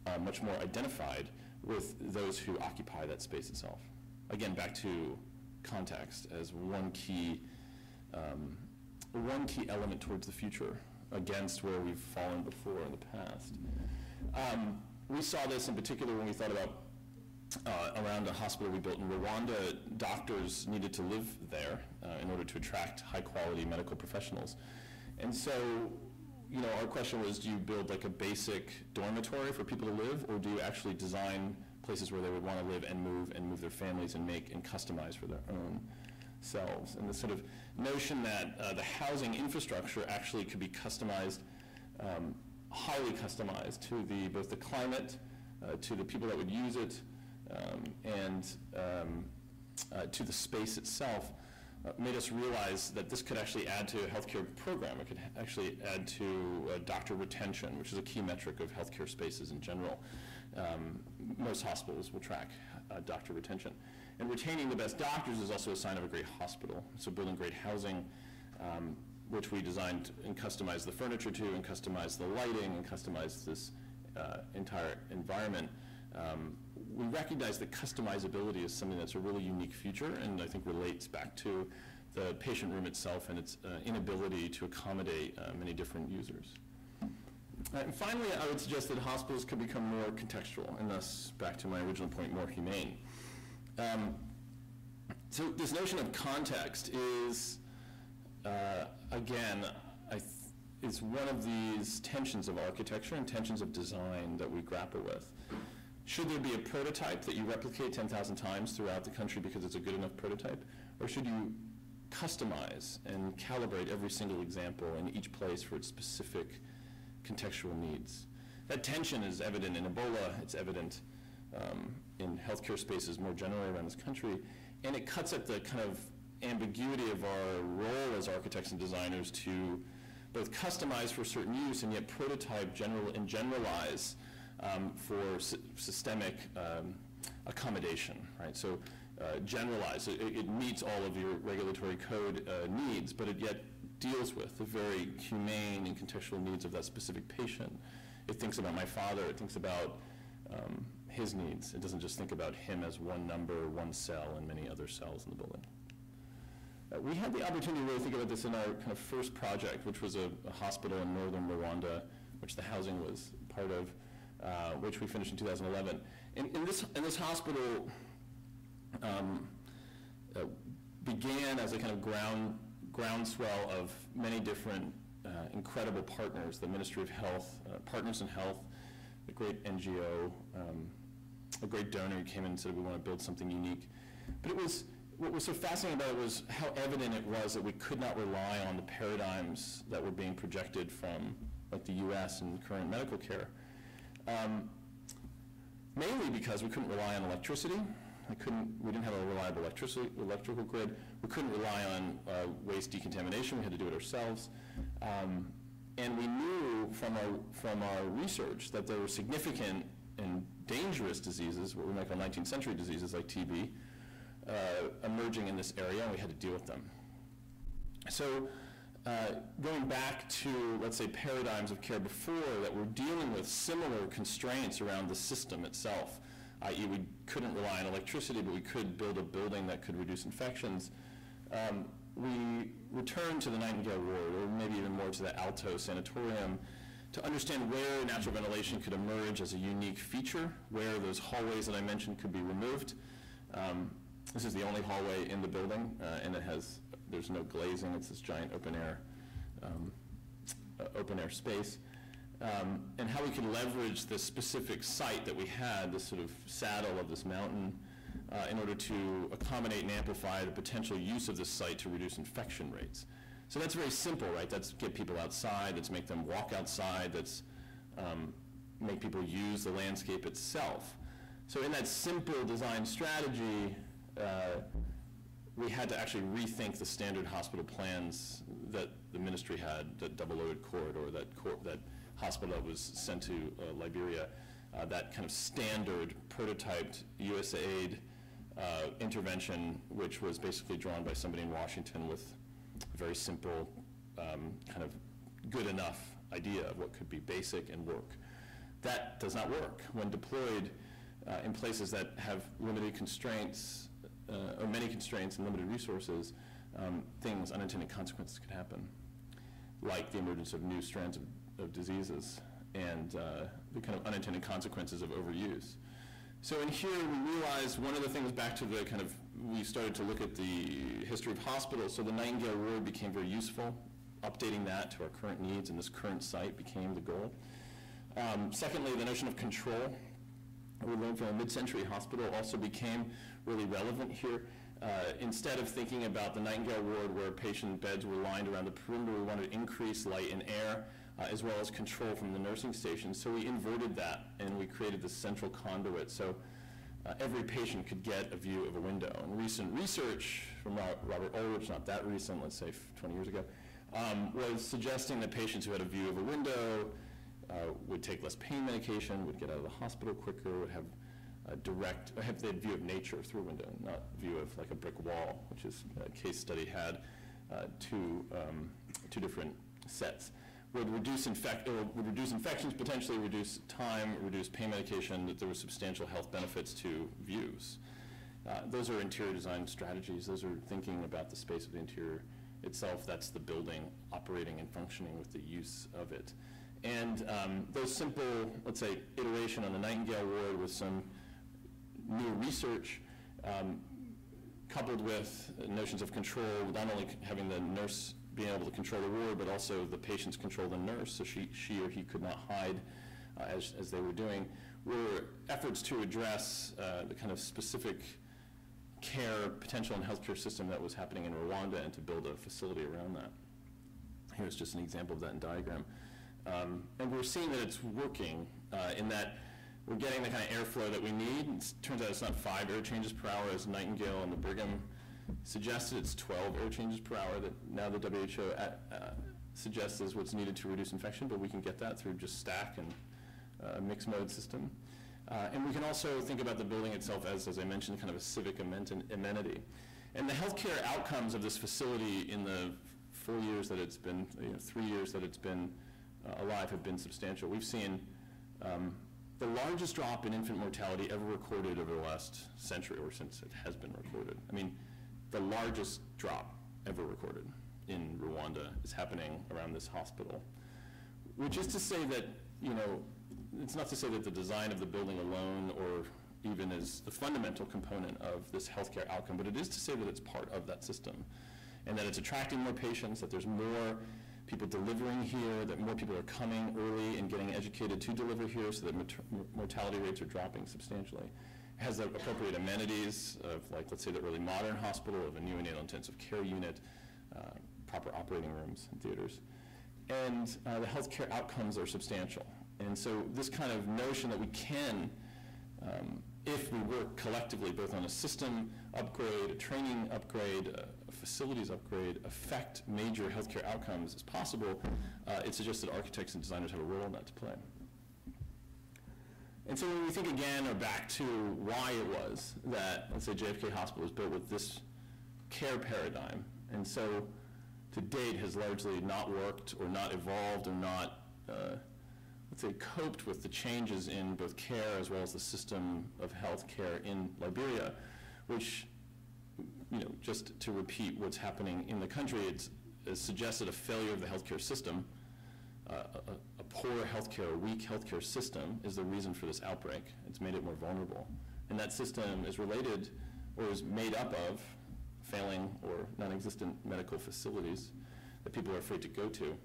uh, much more identified with those who occupy that space itself. Again, back to context as one key Um, one key element towards the future against where we've fallen before in the past. Um, we saw this in particular when we thought about uh, around a hospital we built in Rwanda. Doctors needed to live there uh, in order to attract high quality medical professionals. And so, you know, our question was, do you build like a basic dormitory for people to live, or do you actually design places where they would want to live and move and move their families and make and customize for their own selves? And the sort of notion that uh, the housing infrastructure actually could be customized, um, highly customized to the, both the climate, uh, to the people that would use it, um, and um, uh, to the space itself, uh, made us realize that this could actually add to a healthcare program. It could actually add to uh, doctor retention, which is a key metric of healthcare spaces in general. Um, most hospitals will track uh, doctor retention. And retaining the best doctors is also a sign of a great hospital. So building great housing, um, which we designed and customized the furniture to, and customized the lighting, and customized this uh, entire environment. Um, we recognize that customizability is something that's a really unique feature, and I think relates back to the patient room itself and its uh, inability to accommodate uh, many different users. Uh, and finally, I would suggest that hospitals could become more contextual, and thus, back to my original point, more humane. Um, so this notion of context is, uh, again, I th is one of these tensions of architecture and tensions of design that we grapple with. Should there be a prototype that you replicate ten thousand times throughout the country because it's a good enough prototype? Or should you customize and calibrate every single example in each place for its specific contextual needs? That tension is evident in Ebola, it's evident Um, in healthcare spaces more generally around this country, and it cuts at the kind of ambiguity of our role as architects and designers to both customize for certain use and yet prototype general and generalize um, for sy systemic um, accommodation, right? So uh, generalize, it, it meets all of your regulatory code uh, needs, but it yet deals with the very humane and contextual needs of that specific patient. It thinks about my father, it thinks about um, his needs. It doesn't just think about him as one number, one cell, and many other cells in the building. Uh, we had the opportunity to really think about this in our kind of first project, which was a, a hospital in northern Rwanda, which the housing was part of, uh, which we finished in two thousand eleven. In, in, this, in this hospital um, uh, began as a kind of ground groundswell of many different uh, incredible partners, the Ministry of Health, uh, Partners in Health, a great N G O, um, a great donor who came in and said, we want to build something unique. But it was, what was so fascinating about it was how evident it was that we could not rely on the paradigms that were being projected from like the U S and current medical care. Um, mainly because we couldn't rely on electricity. I couldn't, we didn't have a reliable electricity, electrical grid. We couldn't rely on uh, waste decontamination. We had to do it ourselves. Um, and we knew from our, from our research that there were significant and dangerous diseases, what we might call nineteenth century diseases like T B, uh, emerging in this area, and we had to deal with them. So uh, going back to, let's say, paradigms of care before that were dealing with similar constraints around the system itself, that is we couldn't rely on electricity, but we could build a building that could reduce infections. Um, we return to the Nightingale Ward, or maybe even more to the Alto Sanatorium, to understand where natural ventilation could emerge as a unique feature, where those hallways that I mentioned could be removed. Um, this is the only hallway in the building, uh, and it has, there's no glazing, it's this giant open air, um, uh, open air space. Um, and how we could leverage this specific site that we had, this sort of saddle of this mountain, uh, in order to accommodate and amplify the potential use of this site to reduce infection rates. So that's very simple, right? That's get people outside, that's make them walk outside, that's um, make people use the landscape itself. So in that simple design strategy, uh, we had to actually rethink the standard hospital plans that the ministry had, that double-loaded corridor, that, cor that hospital that was sent to uh, Liberia, uh, that kind of standard prototyped U S A I D uh, intervention, which was basically drawn by somebody in Washington with a very simple um, kind of good enough idea of what could be basic and work. That does not work when deployed uh, in places that have limited constraints, uh, or many constraints and limited resources. Um, things, unintended consequences could happen, like the emergence of new strands of of diseases and uh, the kind of unintended consequences of overuse. So in here we realized one of the things back to the kind of, we started to look at the history of hospitals, so the Nightingale Ward became very useful, updating that to our current needs and this current site became the goal. Um, secondly, the notion of control, we learned from a mid-century hospital, also became really relevant here. Uh, instead of thinking about the Nightingale Ward where patient beds were lined around the perimeter, we wanted to increase light and air, Uh, as well as control from the nursing station. So we inverted that and we created this central conduit so uh, every patient could get a view of a window. And recent research from Robert Ulrich, not that recent, let's say twenty years ago, um, was suggesting that patients who had a view of a window uh, would take less pain medication, would get out of the hospital quicker, would have a direct, have the view of nature through a window, not view of like a brick wall, which is a case study had uh, two, um, two different sets. Would reduce, infect, or would reduce infections, potentially reduce time, reduce pain medication, that there were substantial health benefits to views. Uh, those are interior design strategies. Those are thinking about the space of the interior itself. That's the building operating and functioning with the use of it. And um, those simple, let's say, iteration on the Nightingale Ward with some new research, um, coupled with notions of control, not only having the nurse being able to control the ward, but also the patients control the nurse, so she, she or he could not hide uh, as, as they were doing, were efforts to address uh, the kind of specific care potential and healthcare system that was happening in Rwanda and to build a facility around that. Here's just an example of that in diagram. Um, and we're seeing that it's working uh, in that we're getting the kind of airflow that we need. It turns out it's not five air changes per hour as Nightingale and the Brigham suggested, it's twelve air changes per hour that now the W H O at, uh, suggests is what's needed to reduce infection, but we can get that through just stack and a uh, mixed mode system. Uh, and we can also think about the building itself as, as I mentioned, kind of a civic amenity. And the healthcare outcomes of this facility in the four years that it's been, you know, three years that it's been uh, alive have been substantial. We've seen um, the largest drop in infant mortality ever recorded over the last century, or since it has been recorded. I mean, the largest drop ever recorded in Rwanda is happening around this hospital. Which is to say that, you know, it's not to say that the design of the building alone or even is the fundamental component of this healthcare outcome, but it is to say that it's part of that system and that it's attracting more patients, that there's more people delivering here, that more people are coming early and getting educated to deliver here so that mortality rates are dropping substantially. Has the appropriate amenities of, like, let's say, the early modern hospital, of a neonatal intensive care unit, uh, proper operating rooms and theaters. And uh, the healthcare outcomes are substantial. And so this kind of notion that we can, um, if we work collectively, both on a system upgrade, a training upgrade, a, a facilities upgrade, affect major healthcare outcomes as possible, uh, it suggests that architects and designers have a role in that to play. And so when we think again or back to why it was that, let's say, J F K Hospital was built with this care paradigm. And so to date has largely not worked or not evolved or not, uh, let's say, coped with the changes in both care as well as the system of health care in Liberia, which, you know, just to repeat what's happening in the country, it's, it's suggested a failure of the healthcare system. Uh, a, a poor healthcare, a weak healthcare system is the reason for this outbreak. It's made it more vulnerable. And that system is related or is made up of failing or non-existent medical facilities that people are afraid to go to.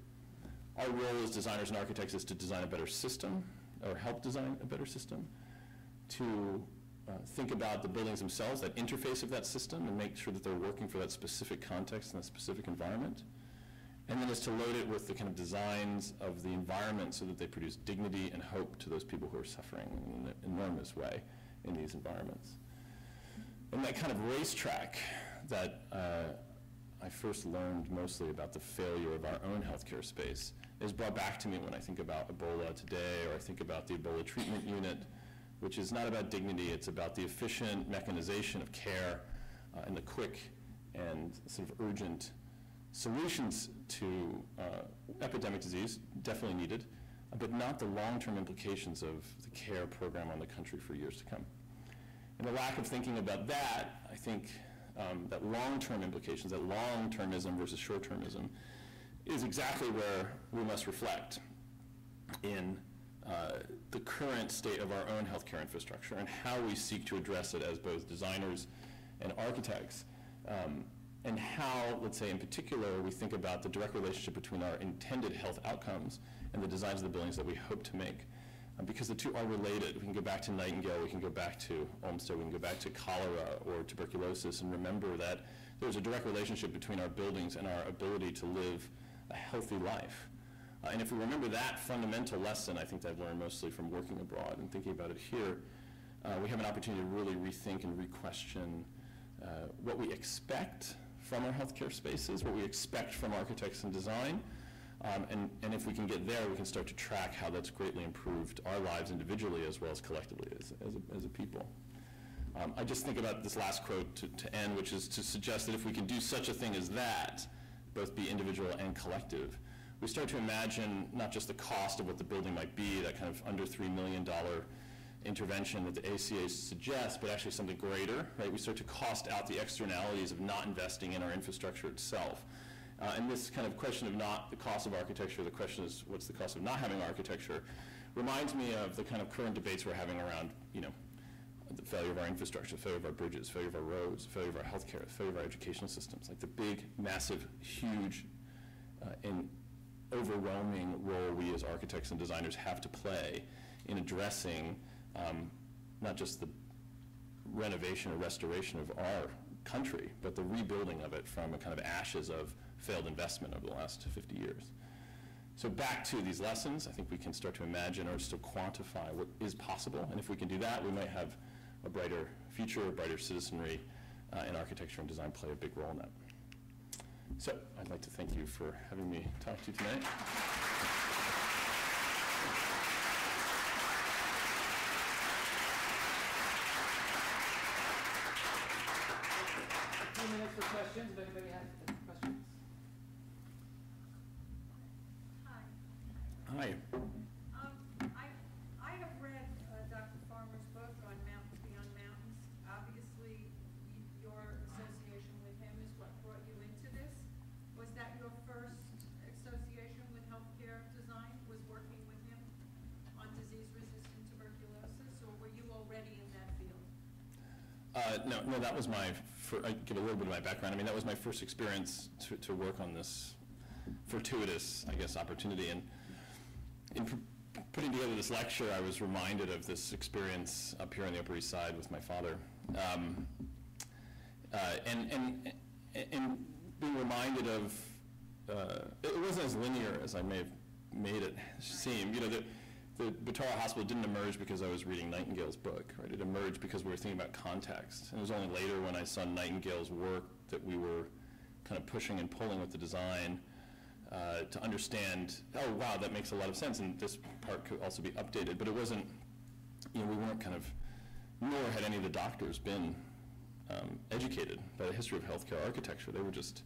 Our role as designers and architects is to design a better system, or help design a better system, to uh, think about the buildings themselves, that interface of that system, and make sure that they're working for that specific context and that specific environment. And then is to load it with the kind of designs of the environment so that they produce dignity and hope to those people who are suffering in an enormous way in these environments. And that kind of racetrack that uh, I first learned mostly about the failure of our own healthcare space is brought back to me when I think about Ebola today, or I think about the Ebola treatment unit, which is not about dignity, it's about the efficient mechanization of care uh, and the quick and sort of urgent solutions to uh, epidemic disease, definitely needed, but not the long-term implications of the care program on the country for years to come. And the lack of thinking about that, I think um, that long-term implications, that long-termism versus short-termism, is exactly where we must reflect in uh, the current state of our own healthcare infrastructure and how we seek to address it as both designers and architects. Um, and how, let's say in particular, we think about the direct relationship between our intended health outcomes and the designs of the buildings that we hope to make. Uh, because the two are related. We can go back to Nightingale, we can go back to Olmsted, we can go back to cholera or tuberculosis, and remember that there's a direct relationship between our buildings and our ability to live a healthy life. Uh, and if we remember that fundamental lesson, I think that I've learned mostly from working abroad and thinking about it here, uh, we have an opportunity to really rethink and re-question uh, what we expect from our healthcare spaces, what we expect from architects and design, um, and, and if we can get there, we can start to track how that's greatly improved our lives individually as well as collectively as, as, a, as a people. Um, I just think about this last quote to, to end, which is to suggest that if we can do such a thing as that, both be individual and collective, we start to imagine not just the cost of what the building might be, that kind of under three million dollar intervention that the A C A suggests, but actually something greater, right? We start to cost out the externalities of not investing in our infrastructure itself. Uh, and this kind of question of not the cost of architecture, the question is what's the cost of not having architecture, reminds me of the kind of current debates we're having around, you know, the failure of our infrastructure, the failure of our bridges, the failure of our roads, the failure of our healthcare, the failure of our educational systems, like the big, massive, huge, uh, and overwhelming role we as architects and designers have to play in addressing Um, not just the renovation or restoration of our country, but the rebuilding of it from a kind of ashes of failed investment over the last fifty years. So back to these lessons, I think we can start to imagine or still quantify what is possible, and if we can do that, we might have a brighter future, a brighter citizenry, uh, and architecture and design play a big role in that. So I'd like to thank you for having me talk to you tonight. For questions, if anybody has questions. Hi. Hi. Um, I, I have read uh, Doctor Farmer's book on Mountains Beyond Mountains. Obviously, your association with him is what brought you into this. Was that your first association with healthcare design? Was working with him on disease-resistant tuberculosis, or were you already in that field? Uh, no, no, that was my. I give a little bit of my background. I mean, that was my first experience to, to work on this fortuitous, I guess, opportunity. And in pr putting together this lecture, I was reminded of this experience up here on the Upper East Side with my father, um, uh, and and and being reminded of uh, it wasn't as linear as I may have made it seem. You know, the, the Batara Hospital didn't emerge because I was reading Nightingale's book, right? It emerged because we were thinking about context. And it was only later when I saw Nightingale's work that we were kind of pushing and pulling with the design uh, to understand, oh, wow, that makes a lot of sense, and this part could also be updated. But it wasn't, you know, we weren't kind of, nor had any of the doctors been um, educated by the history of healthcare architecture. They were just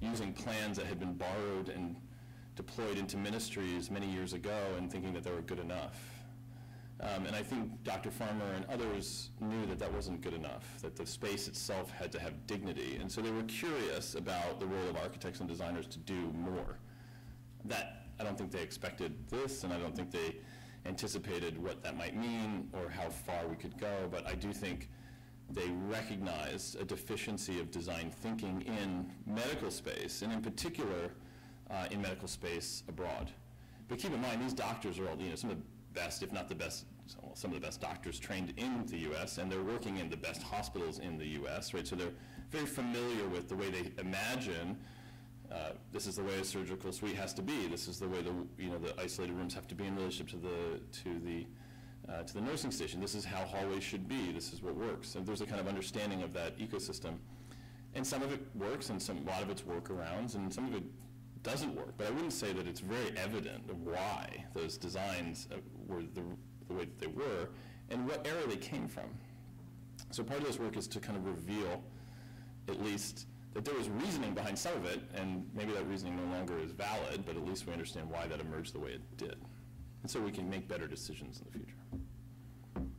using plans that had been borrowed and deployed into ministries many years ago and thinking that they were good enough. Um, and I think Doctor Farmer and others knew that that wasn't good enough, that the space itself had to have dignity. And so they were curious about the role of architects and designers to do more. That, I don't think they expected this, and I don't think they anticipated what that might mean or how far we could go, but I do think they recognized a deficiency of design thinking in medical space, and in particular, uh, in medical space abroad. But keep in mind, these doctors are all, you know, some of the best, if not the best, some of the best doctors trained in the U S, and they're working in the best hospitals in the U S, right? So they're very familiar with the way they imagine, uh, this is the way a surgical suite has to be, this is the way the, you know, the isolated rooms have to be in relationship to the, to the, uh, to the nursing station, this is how hallways should be, this is what works. And there's a kind of understanding of that ecosystem. And some of it works, and some, a lot of it's workarounds, and some of it doesn't work. But I wouldn't say that it's very evident of why those designs uh, were the, the way that they were, and what era they came from. So part of this work is to kind of reveal, at least, that there was reasoning behind some of it, and maybe that reasoning no longer is valid, but at least we understand why that emerged the way it did. And so we can make better decisions in the future.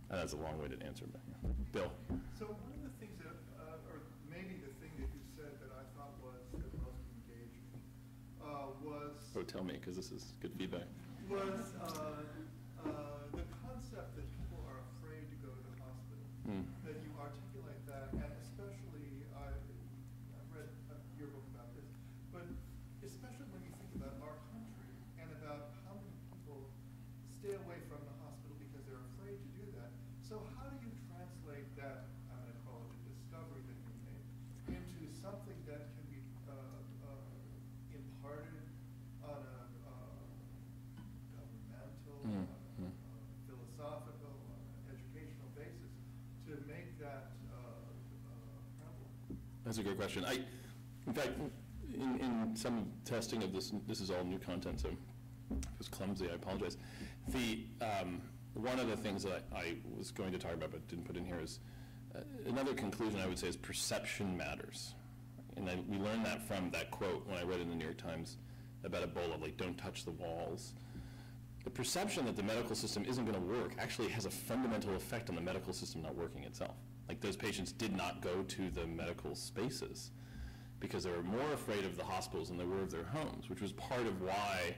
And that's a long way to answer, but yeah. Bill. So one of the things that, uh, or maybe the thing that you said that I thought was the most engaging uh, was... Oh, tell me, because this is good feedback. Was uh, uh, the concept that people are afraid to go to the hospital, mm. that you articulate that, and especially, uh, read your book about this, but especially when you think about our country and about how many people stay away from the hospital because they're afraid to do that. So how do you translate that, I'm going to call it a discovery that you made, into something that can be uh, uh, imparted on a uh, governmental, mm-hmm. on a, a philosophical, on an educational basis to make that uh, That's a great question. I, in fact, in, in some testing of this, this is all new content, so it was clumsy, I apologize. The, um, one of the things that I, I was going to talk about but didn't put in here is, uh, another conclusion I would say is perception matters. And I, we learned that from that quote when I read in the New York Times about Ebola, like, don't touch the walls. The perception that the medical system isn't going to work actually has a fundamental effect on the medical system not working itself. Like, those patients did not go to the medical spaces because they were more afraid of the hospitals than they were of their homes, which was part of why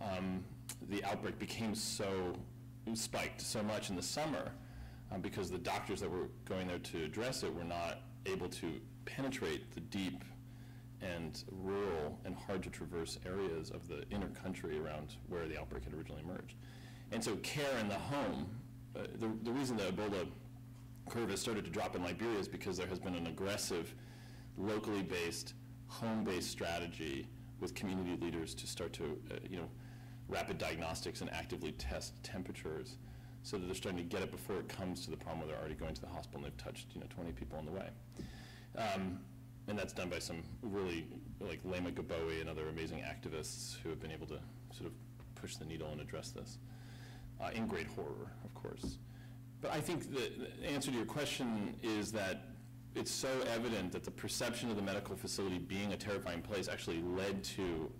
um, the outbreak became so, it was spiked so much in the summer, um, because the doctors that were going there to address it were not able to penetrate the deep and rural and hard to traverse areas of the inner country around where the outbreak had originally emerged. And so care in the home, uh, the, the reason that Ebola curve has started to drop in Liberia is because there has been an aggressive, locally based, home-based strategy with community leaders to start to, uh, you know, rapid diagnostics and actively test temperatures so that they're starting to get it before it comes to the problem where they're already going to the hospital and they've touched, you know, twenty people on the way. Um, and that's done by some really, like Lema Gbowe and other amazing activists who have been able to sort of push the needle and address this, uh, in great horror, of course. But I think the answer to your question is that it's so evident that the perception of the medical facility being a terrifying place actually led to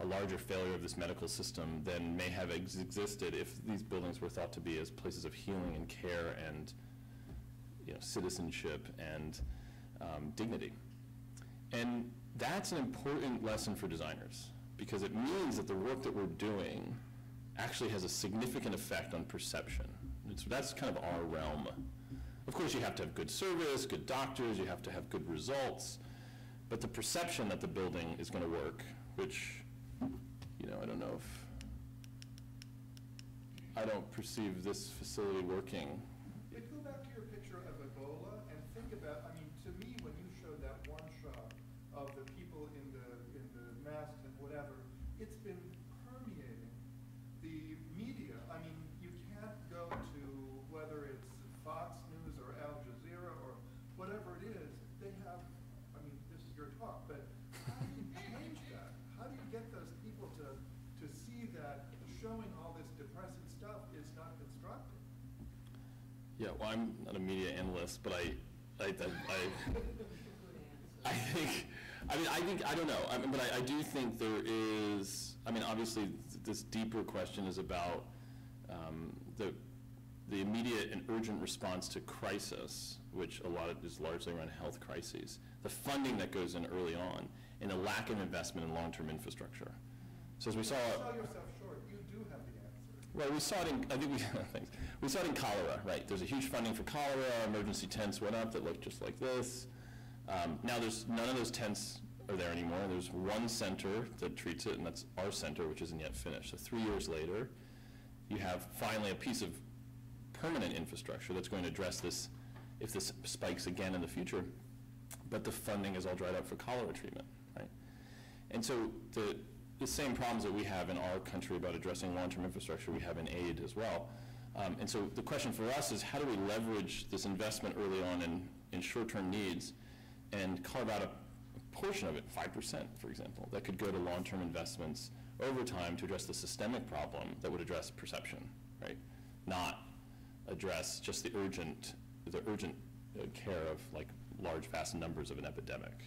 a larger failure of this medical system than may have ex existed if these buildings were thought to be as places of healing and care and, you know, citizenship and um, dignity. And that's an important lesson for designers, because it means that the work that we're doing actually has a significant effect on perception. It's, that's kind of our realm. Of course, you have to have good service, good doctors, you have to have good results, but the perception that the building is going to work, which, you know, I don't know if, I don't perceive this facility working. But go back to your picture of Ebola and think about, I mean, to me, when you showed that one shot of the people in the, in the masks and whatever, it's been permeating the media. I mean, you can't go to, whether it's Fox News or Al Jazeera or whatever it is, they have, I mean, this is your talk, but how do you change that? How do you get those people to, to see that showing all this depressing stuff is not constructive? Yeah, well, I'm not a media analyst, but I, I, I, I, I think, I mean, I think, I don't know, I mean, but I, I do think there is, I mean, obviously th this deeper question is about um, the, the immediate and urgent response to crisis, which a lot of is largely around health crises, the funding that goes in early on, and the lack of investment in long-term infrastructure. So as we saw, you sell yourself short, you do have the answer. Well, we saw it in, I think we, thanks. We saw it in cholera, right? There's a huge funding for cholera, emergency tents went up that looked just like this. Um, now there's none of those tents are there anymore. There's one center that treats it, and that's our center, which isn't yet finished. So three years later, you have finally a piece of permanent infrastructure that's going to address this if this spikes again in the future. But the funding is all dried up for cholera treatment, right? And so the, the same problems that we have in our country about addressing long-term infrastructure, we have in aid as well. Um, and so the question for us is, how do we leverage this investment early on in, in short-term needs and carve out a, a portion of it, five percent, for example, that could go to long-term investments over time to address the systemic problem that would address perception, right? Not address just the urgent, the urgent uh, care of like large, vast numbers of an epidemic.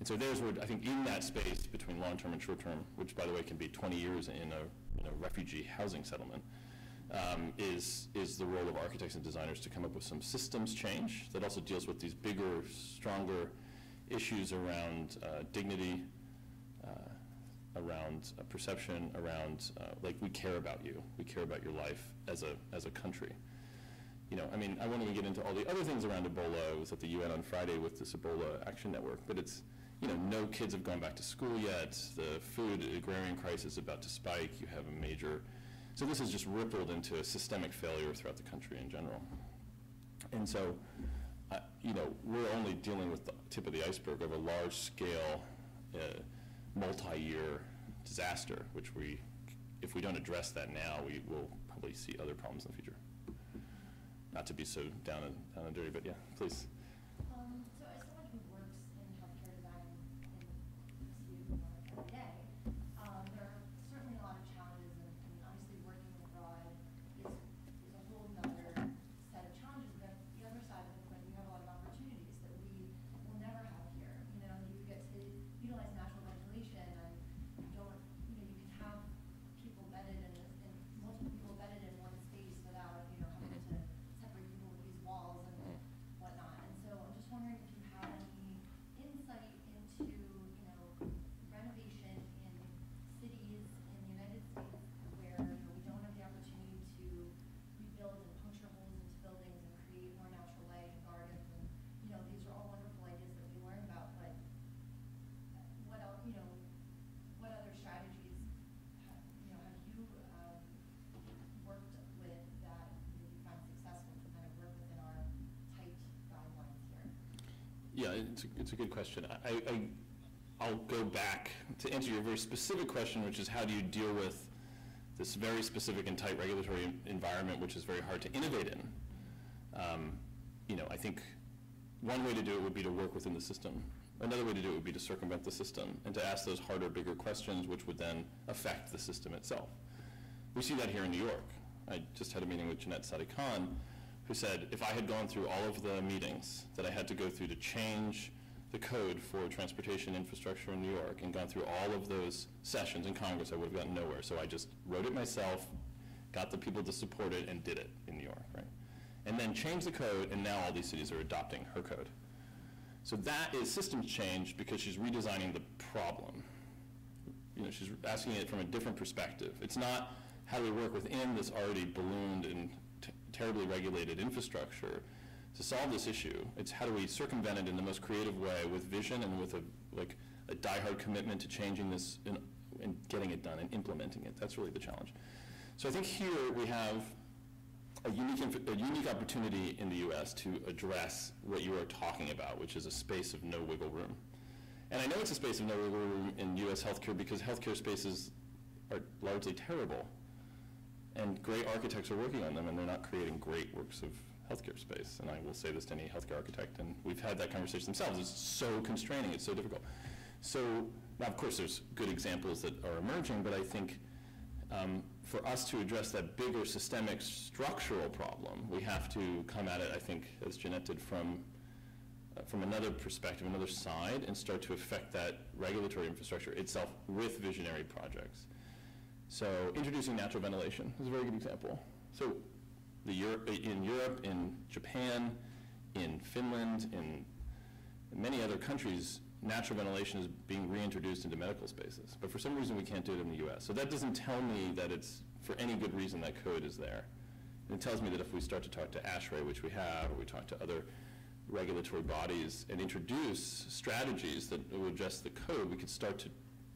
And so there's where I think in that space between long-term and short-term, which by the way can be twenty years in a, in a refugee housing settlement, um, is, is the role of architects and designers to come up with some systems change that also deals with these bigger, stronger issues around uh, dignity, uh, around uh, perception, around uh, like we care about you, we care about your life as a as a country. You know, I mean, I won't even get into all the other things around Ebola. I was at the U N on Friday with this Ebola Action Network, but it's, you know, no kids have gone back to school yet. The food agrarian crisis is about to spike. You have a major, so this has just rippled into a systemic failure throughout the country in general. And so, uh, you know, we're only dealing with the tip of the iceberg of a large scale, uh, multi-year disaster, which we, if we don't address that now, we will probably see other problems in the future. Not to be so down and, down and dirty, but yeah, please. Um, so as someone who works in healthcare design in C U every day, um, there are certainly a lot of challenges, and I mean, obviously working abroad is, is a whole nother set of challenges, but the other side of the coin, you have a lot of opportunities that we will never have here. You know, you get to utilize natural and you don't, you know, you can have people vetted and, and multiple people vetted in one space without, you know, having to separate people with these walls and whatnot. And so I'm just wondering if you have any insight into, you know, renovation in cities in the United States where, you know, we don't have the opportunity to rebuild and puncture holes into buildings and create more natural light and gardens. And, you know, these are all wonderful ideas that we learn about, but what else, you know, what other strategies have you, know, have you um, worked with that you found successful to kind of work within our tight guidelines here? Yeah, it's a, it's a good question. I, I, I'll go back to answer your very specific question, which is how do you deal with this very specific and tight regulatory environment, which is very hard to innovate in? Um, you know, I think one way to do it would be to work within the system. Another way to do it would be to circumvent the system and to ask those harder, bigger questions, which would then affect the system itself. We see that here in New York. I just had a meeting with Jeanette Sadi Khan, who said, if I had gone through all of the meetings that I had to go through to change the code for transportation infrastructure in New York and gone through all of those sessions in Congress, I would have gotten nowhere. So I just wrote it myself, got the people to support it, and did it in New York, right? And then changed the code, and now all these cities are adopting her code. So that is systems change because she's redesigning the problem. You know, she's asking it from a different perspective. It's not how do we work within this already ballooned and t terribly regulated infrastructure to solve this issue. It's how do we circumvent it in the most creative way with vision and with a like a diehard commitment to changing this and, and getting it done and implementing it. That's really the challenge. So I think here we have A unique, a unique opportunity in the U S to address what you are talking about, which is a space of no wiggle room. And I know it's a space of no wiggle room in U S healthcare because healthcare spaces are largely terrible. And great architects are working on them, and they're not creating great works of healthcare space. And I will say this to any healthcare architect, and we've had that conversation themselves. It's so constraining, it's so difficult. So, now of course, there's good examples that are emerging, but I think um, for us to address that bigger systemic structural problem, we have to come at it, I think, as Jeanette did, from from another perspective, another side, and start to affect that regulatory infrastructure itself with visionary projects. So introducing natural ventilation is a very good example. So the Europe, in Europe, in Japan, in Finland, in many other countries, natural ventilation is being reintroduced into medical spaces. But for some reason, we can't do it in the U S. So that doesn't tell me that it's, for any good reason, that code is there. And it tells me that if we start to talk to ASHRAE, which we have, or we talk to other regulatory bodies and introduce strategies that will address the code, we could start to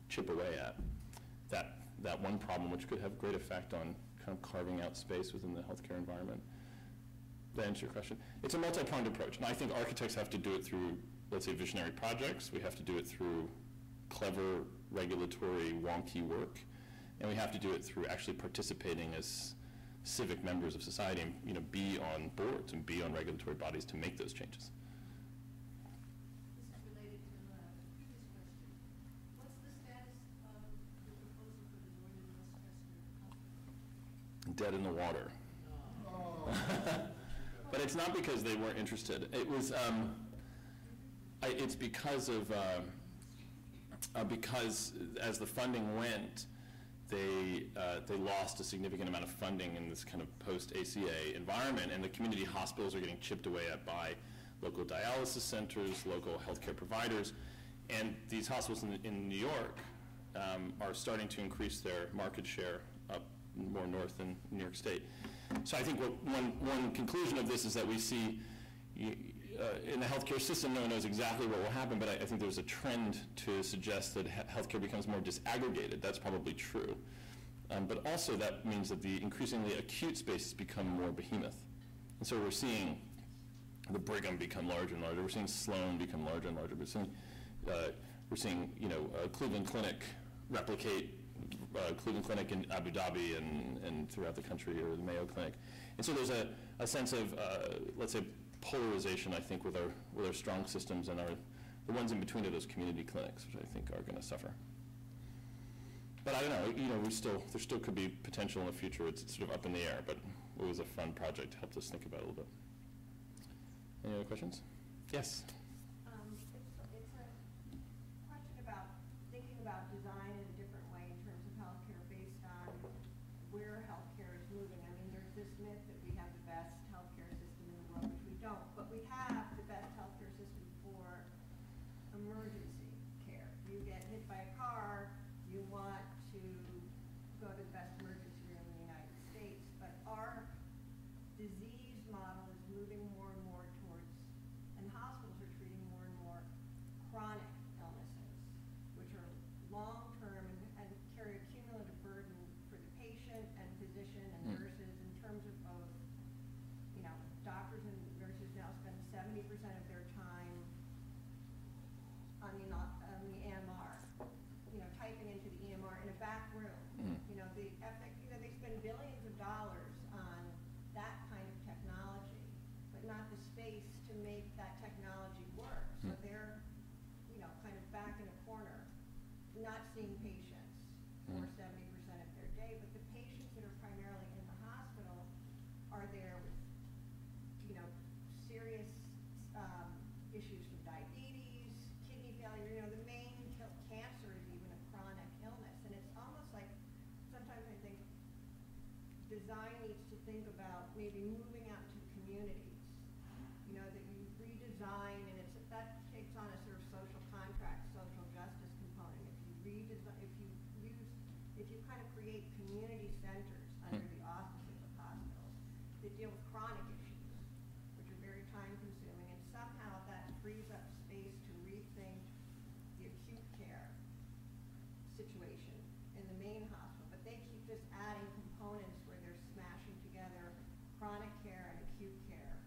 chip away at that, that one problem, which could have great effect on kind of carving out space within the healthcare environment. That answers your question. It's a multi-pronged approach, and I think architects have to do it through, let's say, visionary projects. We have to do it through clever regulatory wonky work, and we have to do it through actually participating as civic members of society, and you know, be on boards and be on regulatory bodies to make those changes. This is related to the previous question. What's the status of the proposal for the Northern Westchester? Dead in the water. Oh. But it's not because they weren't interested. It was. Um, I, it's because of uh, uh, because as the funding went, they, uh, they lost a significant amount of funding in this kind of post-A C A environment, and the community hospitals are getting chipped away at by local dialysis centers, local healthcare providers, and these hospitals in, in New York um, are starting to increase their market share up more north in New York State. So I think what one, one conclusion of this is that we see uh, in the healthcare system, no one knows exactly what will happen, but I, I think there's a trend to suggest that he healthcare becomes more disaggregated. That's probably true. Um, but also that means that the increasingly acute spaces become more behemoth. And so we're seeing the Brigham become larger and larger. We're seeing Sloan become larger and larger. We're seeing, uh, we're seeing you know, uh, Cleveland Clinic replicate Uh, Cleveland Clinic in Abu Dhabi and, and throughout the country, or the Mayo Clinic. And so there's a, a sense of, uh, let's say, polarization, I think, with our, with our strong systems, and our, the ones in between are those community clinics, which I think are going to suffer. But I don't know, you know, we still, there still could be potential in the future. It's sort of up in the air, but it was a fun project, helped us think about it a little bit. Any other questions? Yes? Um, it's, it's a question about thinking about design and where healthcare is moving. I mean, there's this myth that we have the best healthcare system in the world, which we don't, but we have the best healthcare system for emergency care. You get hit by a car, you want to go to the best emergency room in the United States, but our disease model is moving more and more towards, and hospitals are treating more and more chronic illnesses, which are long-term and, and carry a cumulative burden and physician and mm. nurses in terms of both, you know, doctors and nurses now spend seventy percent of their time on the, on the E M R, you know, typing into the E M R in a back room. Mm. You know, the ethic, you know, they spend billions of dollars on that kind of technology, but not the space to make that technology work. Mm. So they're, you know, kind of back in a corner, not seeing patients mm. for seventy percent. But the patients that are primarily in the hospital are there with, you know, serious um, issues from diabetes, kidney failure. You know, the main cancer is even a chronic illness, and it's almost like sometimes I think design needs to think about maybe moving out to communities. You know, that you redesign, and it's that takes on a sort of social contract, social justice component. If you redesign, if you if you kind of create community centers under mm. the auspices of hospitals that deal with chronic issues, which are very time consuming, and somehow that frees up space to rethink the acute care situation in the main hospital. But they keep just adding components where they're smashing together chronic care and acute care.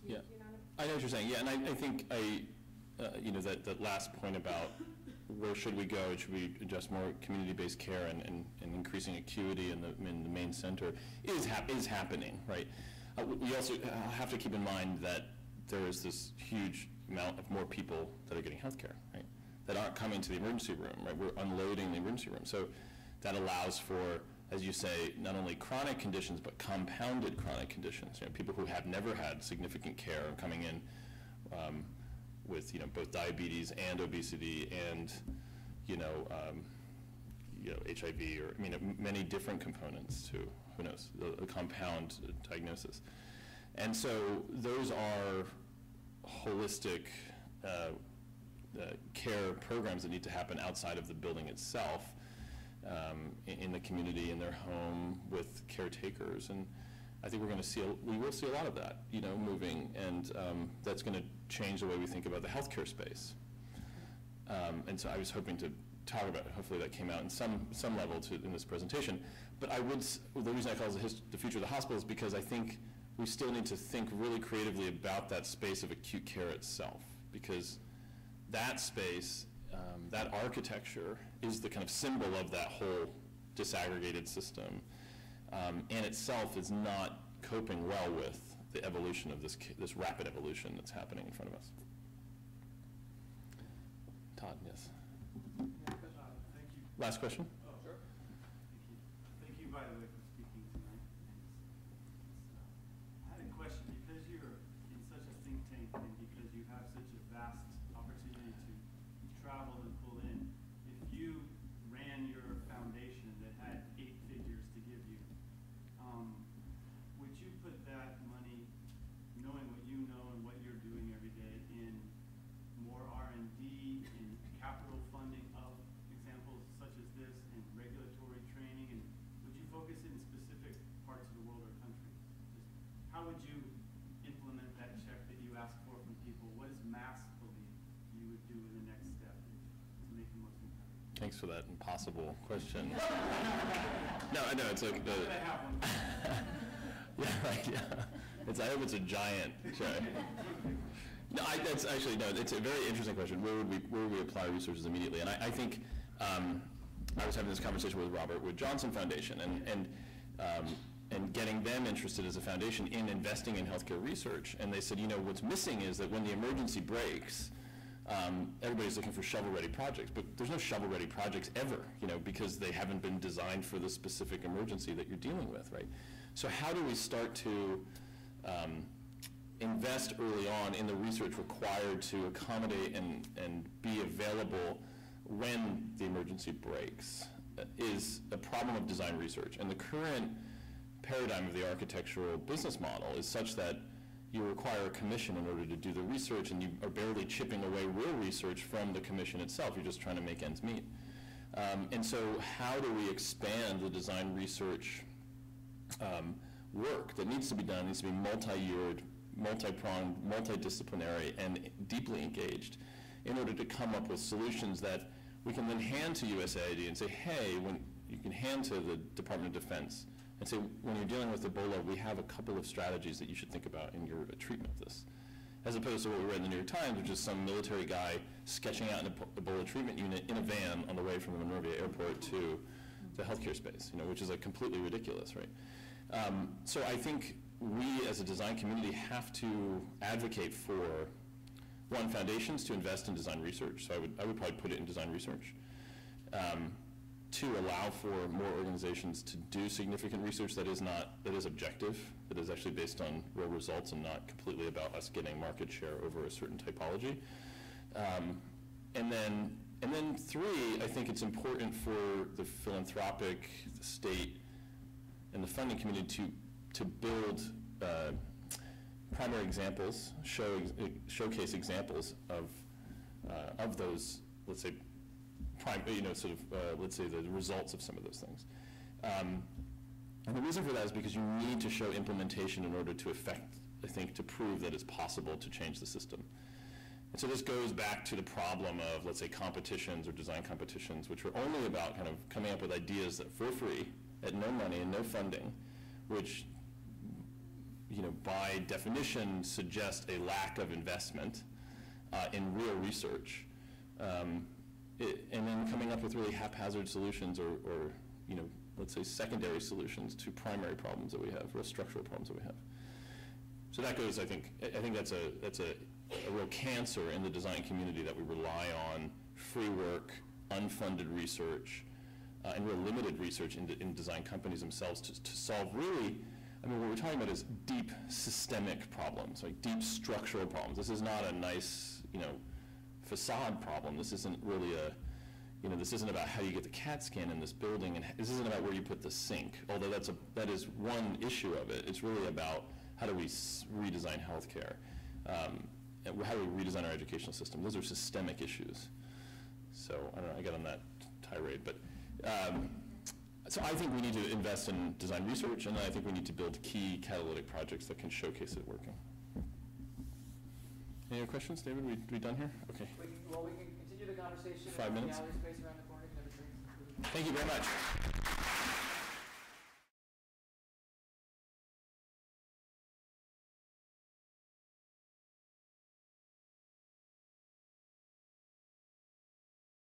You, yeah, you know what I know what you're saying. Yeah, and I, I think I, uh, you know, that, that last point about where should we go? Should we adjust more community-based care and, and, and increasing acuity in the, in the main center? Is, hap is happening, right? Uh, we also have to keep in mind that there is this huge amount of more people that are getting health care, right? That aren't coming to the emergency room, right? We're unloading the emergency room. So that allows for, as you say, not only chronic conditions, but compounded chronic conditions. You know, people who have never had significant care are coming in um, with you know both diabetes and obesity and you know um, you know H I V or I mean many different components to who knows a, a compound diagnosis, and so those are holistic uh, uh, care programs that need to happen outside of the building itself, um, in, in the community, in their home, with caretakers, and I think we're going to see a, we will see a lot of that, you know, moving, and um, that's going to change the way we think about the healthcare space. Um, and so I was hoping to talk about it. Hopefully that came out in some some level to, in this presentation. But I would s the reason I call it the future of the hospital is because I think we still need to think really creatively about that space of acute care itself, because that space, um, that architecture, is the kind of symbol of that whole disaggregated system. Um, and itself is not coping well with the evolution of this this rapid evolution that's happening in front of us. Todd, yes. Uh, thank you. Last question. Oh, sure. Thank you. Thank you, by the way, for speaking tonight. Uh, I had a question. Because you're in such a think tank and because you have such a vast opportunity to travel and pull in, if you ran your foundation that had eight figures to give you, Um, would you put that money, knowing what you know and what you're doing every day, in more R and D, in capital funding of examples such as this, and regulatory training, and would you focus in specific parts of the world or countries? Just how would you implement that check that you ask for from people? What does Mass believe you would do in the next step to make the most impact? Thanks for that impossible question. No, I know it's like uh, yeah, right, yeah. It's I hope it's a giant check. No, I, that's actually no. It's a very interesting question. Where would we where would we apply resources immediately? And I, I think um, I was having this conversation with Robert Wood Johnson Foundation, and and um, and getting them interested as a foundation in investing in healthcare research. And they said, you know, what's missing is that when the emergency breaks, Um, everybody's looking for shovel-ready projects, but there's no shovel-ready projects ever, you know, because they haven't been designed for the specific emergency that you're dealing with, right? So how do we start to um, invest early on in the research required to accommodate and, and be available when the emergency breaks uh, is a problem of design research. And the current paradigm of the architectural business model is such that you require a commission in order to do the research, and you are barely chipping away real research from the commission itself. You're just trying to make ends meet. Um, and so how do we expand the design research um, work that needs to be done, needs to be multi-yeared, multi-pronged, multidisciplinary, and deeply engaged in order to come up with solutions that we can then hand to U S A I D and say, hey, when you can hand to the Department of Defense, and so when you're dealing with Ebola, we have a couple of strategies that you should think about in your treatment of this. As opposed to what we read in the New York Times, which is some military guy sketching out an Ebola treatment unit in a van on the way from the Monrovia airport to the healthcare space, you know, which is like completely ridiculous, right? Um, so I think we as a design community have to advocate for, one, foundations to invest in design research. So I would, I would probably put it in design research. Um, to allow for more organizations to do significant research that is not, that is objective, that is actually based on real results and not completely about us getting market share over a certain typology. Um, and then, and then three, I think it's important for the philanthropic, the state, and the funding community to, to build uh, primary examples, show ex showcase examples of, uh, of those, let's say, you know, sort of, uh, let's say, the results of some of those things. Um, and the reason for that is because you need to show implementation in order to affect, I think, to prove that it's possible to change the system. And so this goes back to the problem of, let's say, competitions or design competitions, which are only about kind of coming up with ideas that for free, at no money and no funding, which, you know, by definition suggest a lack of investment uh, in real research. Um, It, and then coming up with really haphazard solutions or, or, you know, let's say secondary solutions to primary problems that we have, or structural problems that we have. So that goes, I think, I think that's a, that's a, a real cancer in the design community, that we rely on free work, unfunded research, uh, and real limited research in, de in design companies themselves to, to solve really I mean, what we're talking about is deep systemic problems, like deep structural problems. This is not a nice, you know, facade problem. This isn't really a, you know, this isn't about how you get the CAT scan in this building, and this isn't about where you put the sink, although that's a, that is one issue of it. It's really about how do we s redesign healthcare, um, and how do we redesign our educational system. Those are systemic issues. So I don't know, I got on that tirade, but. Um, So I think we need to invest in design research, and I think we need to build key catalytic projects that can showcase it working. Any other questions, David? We, we done here? Okay. We, well, we can continue the conversation. Five minutes. Space around the corner. Thank you very much.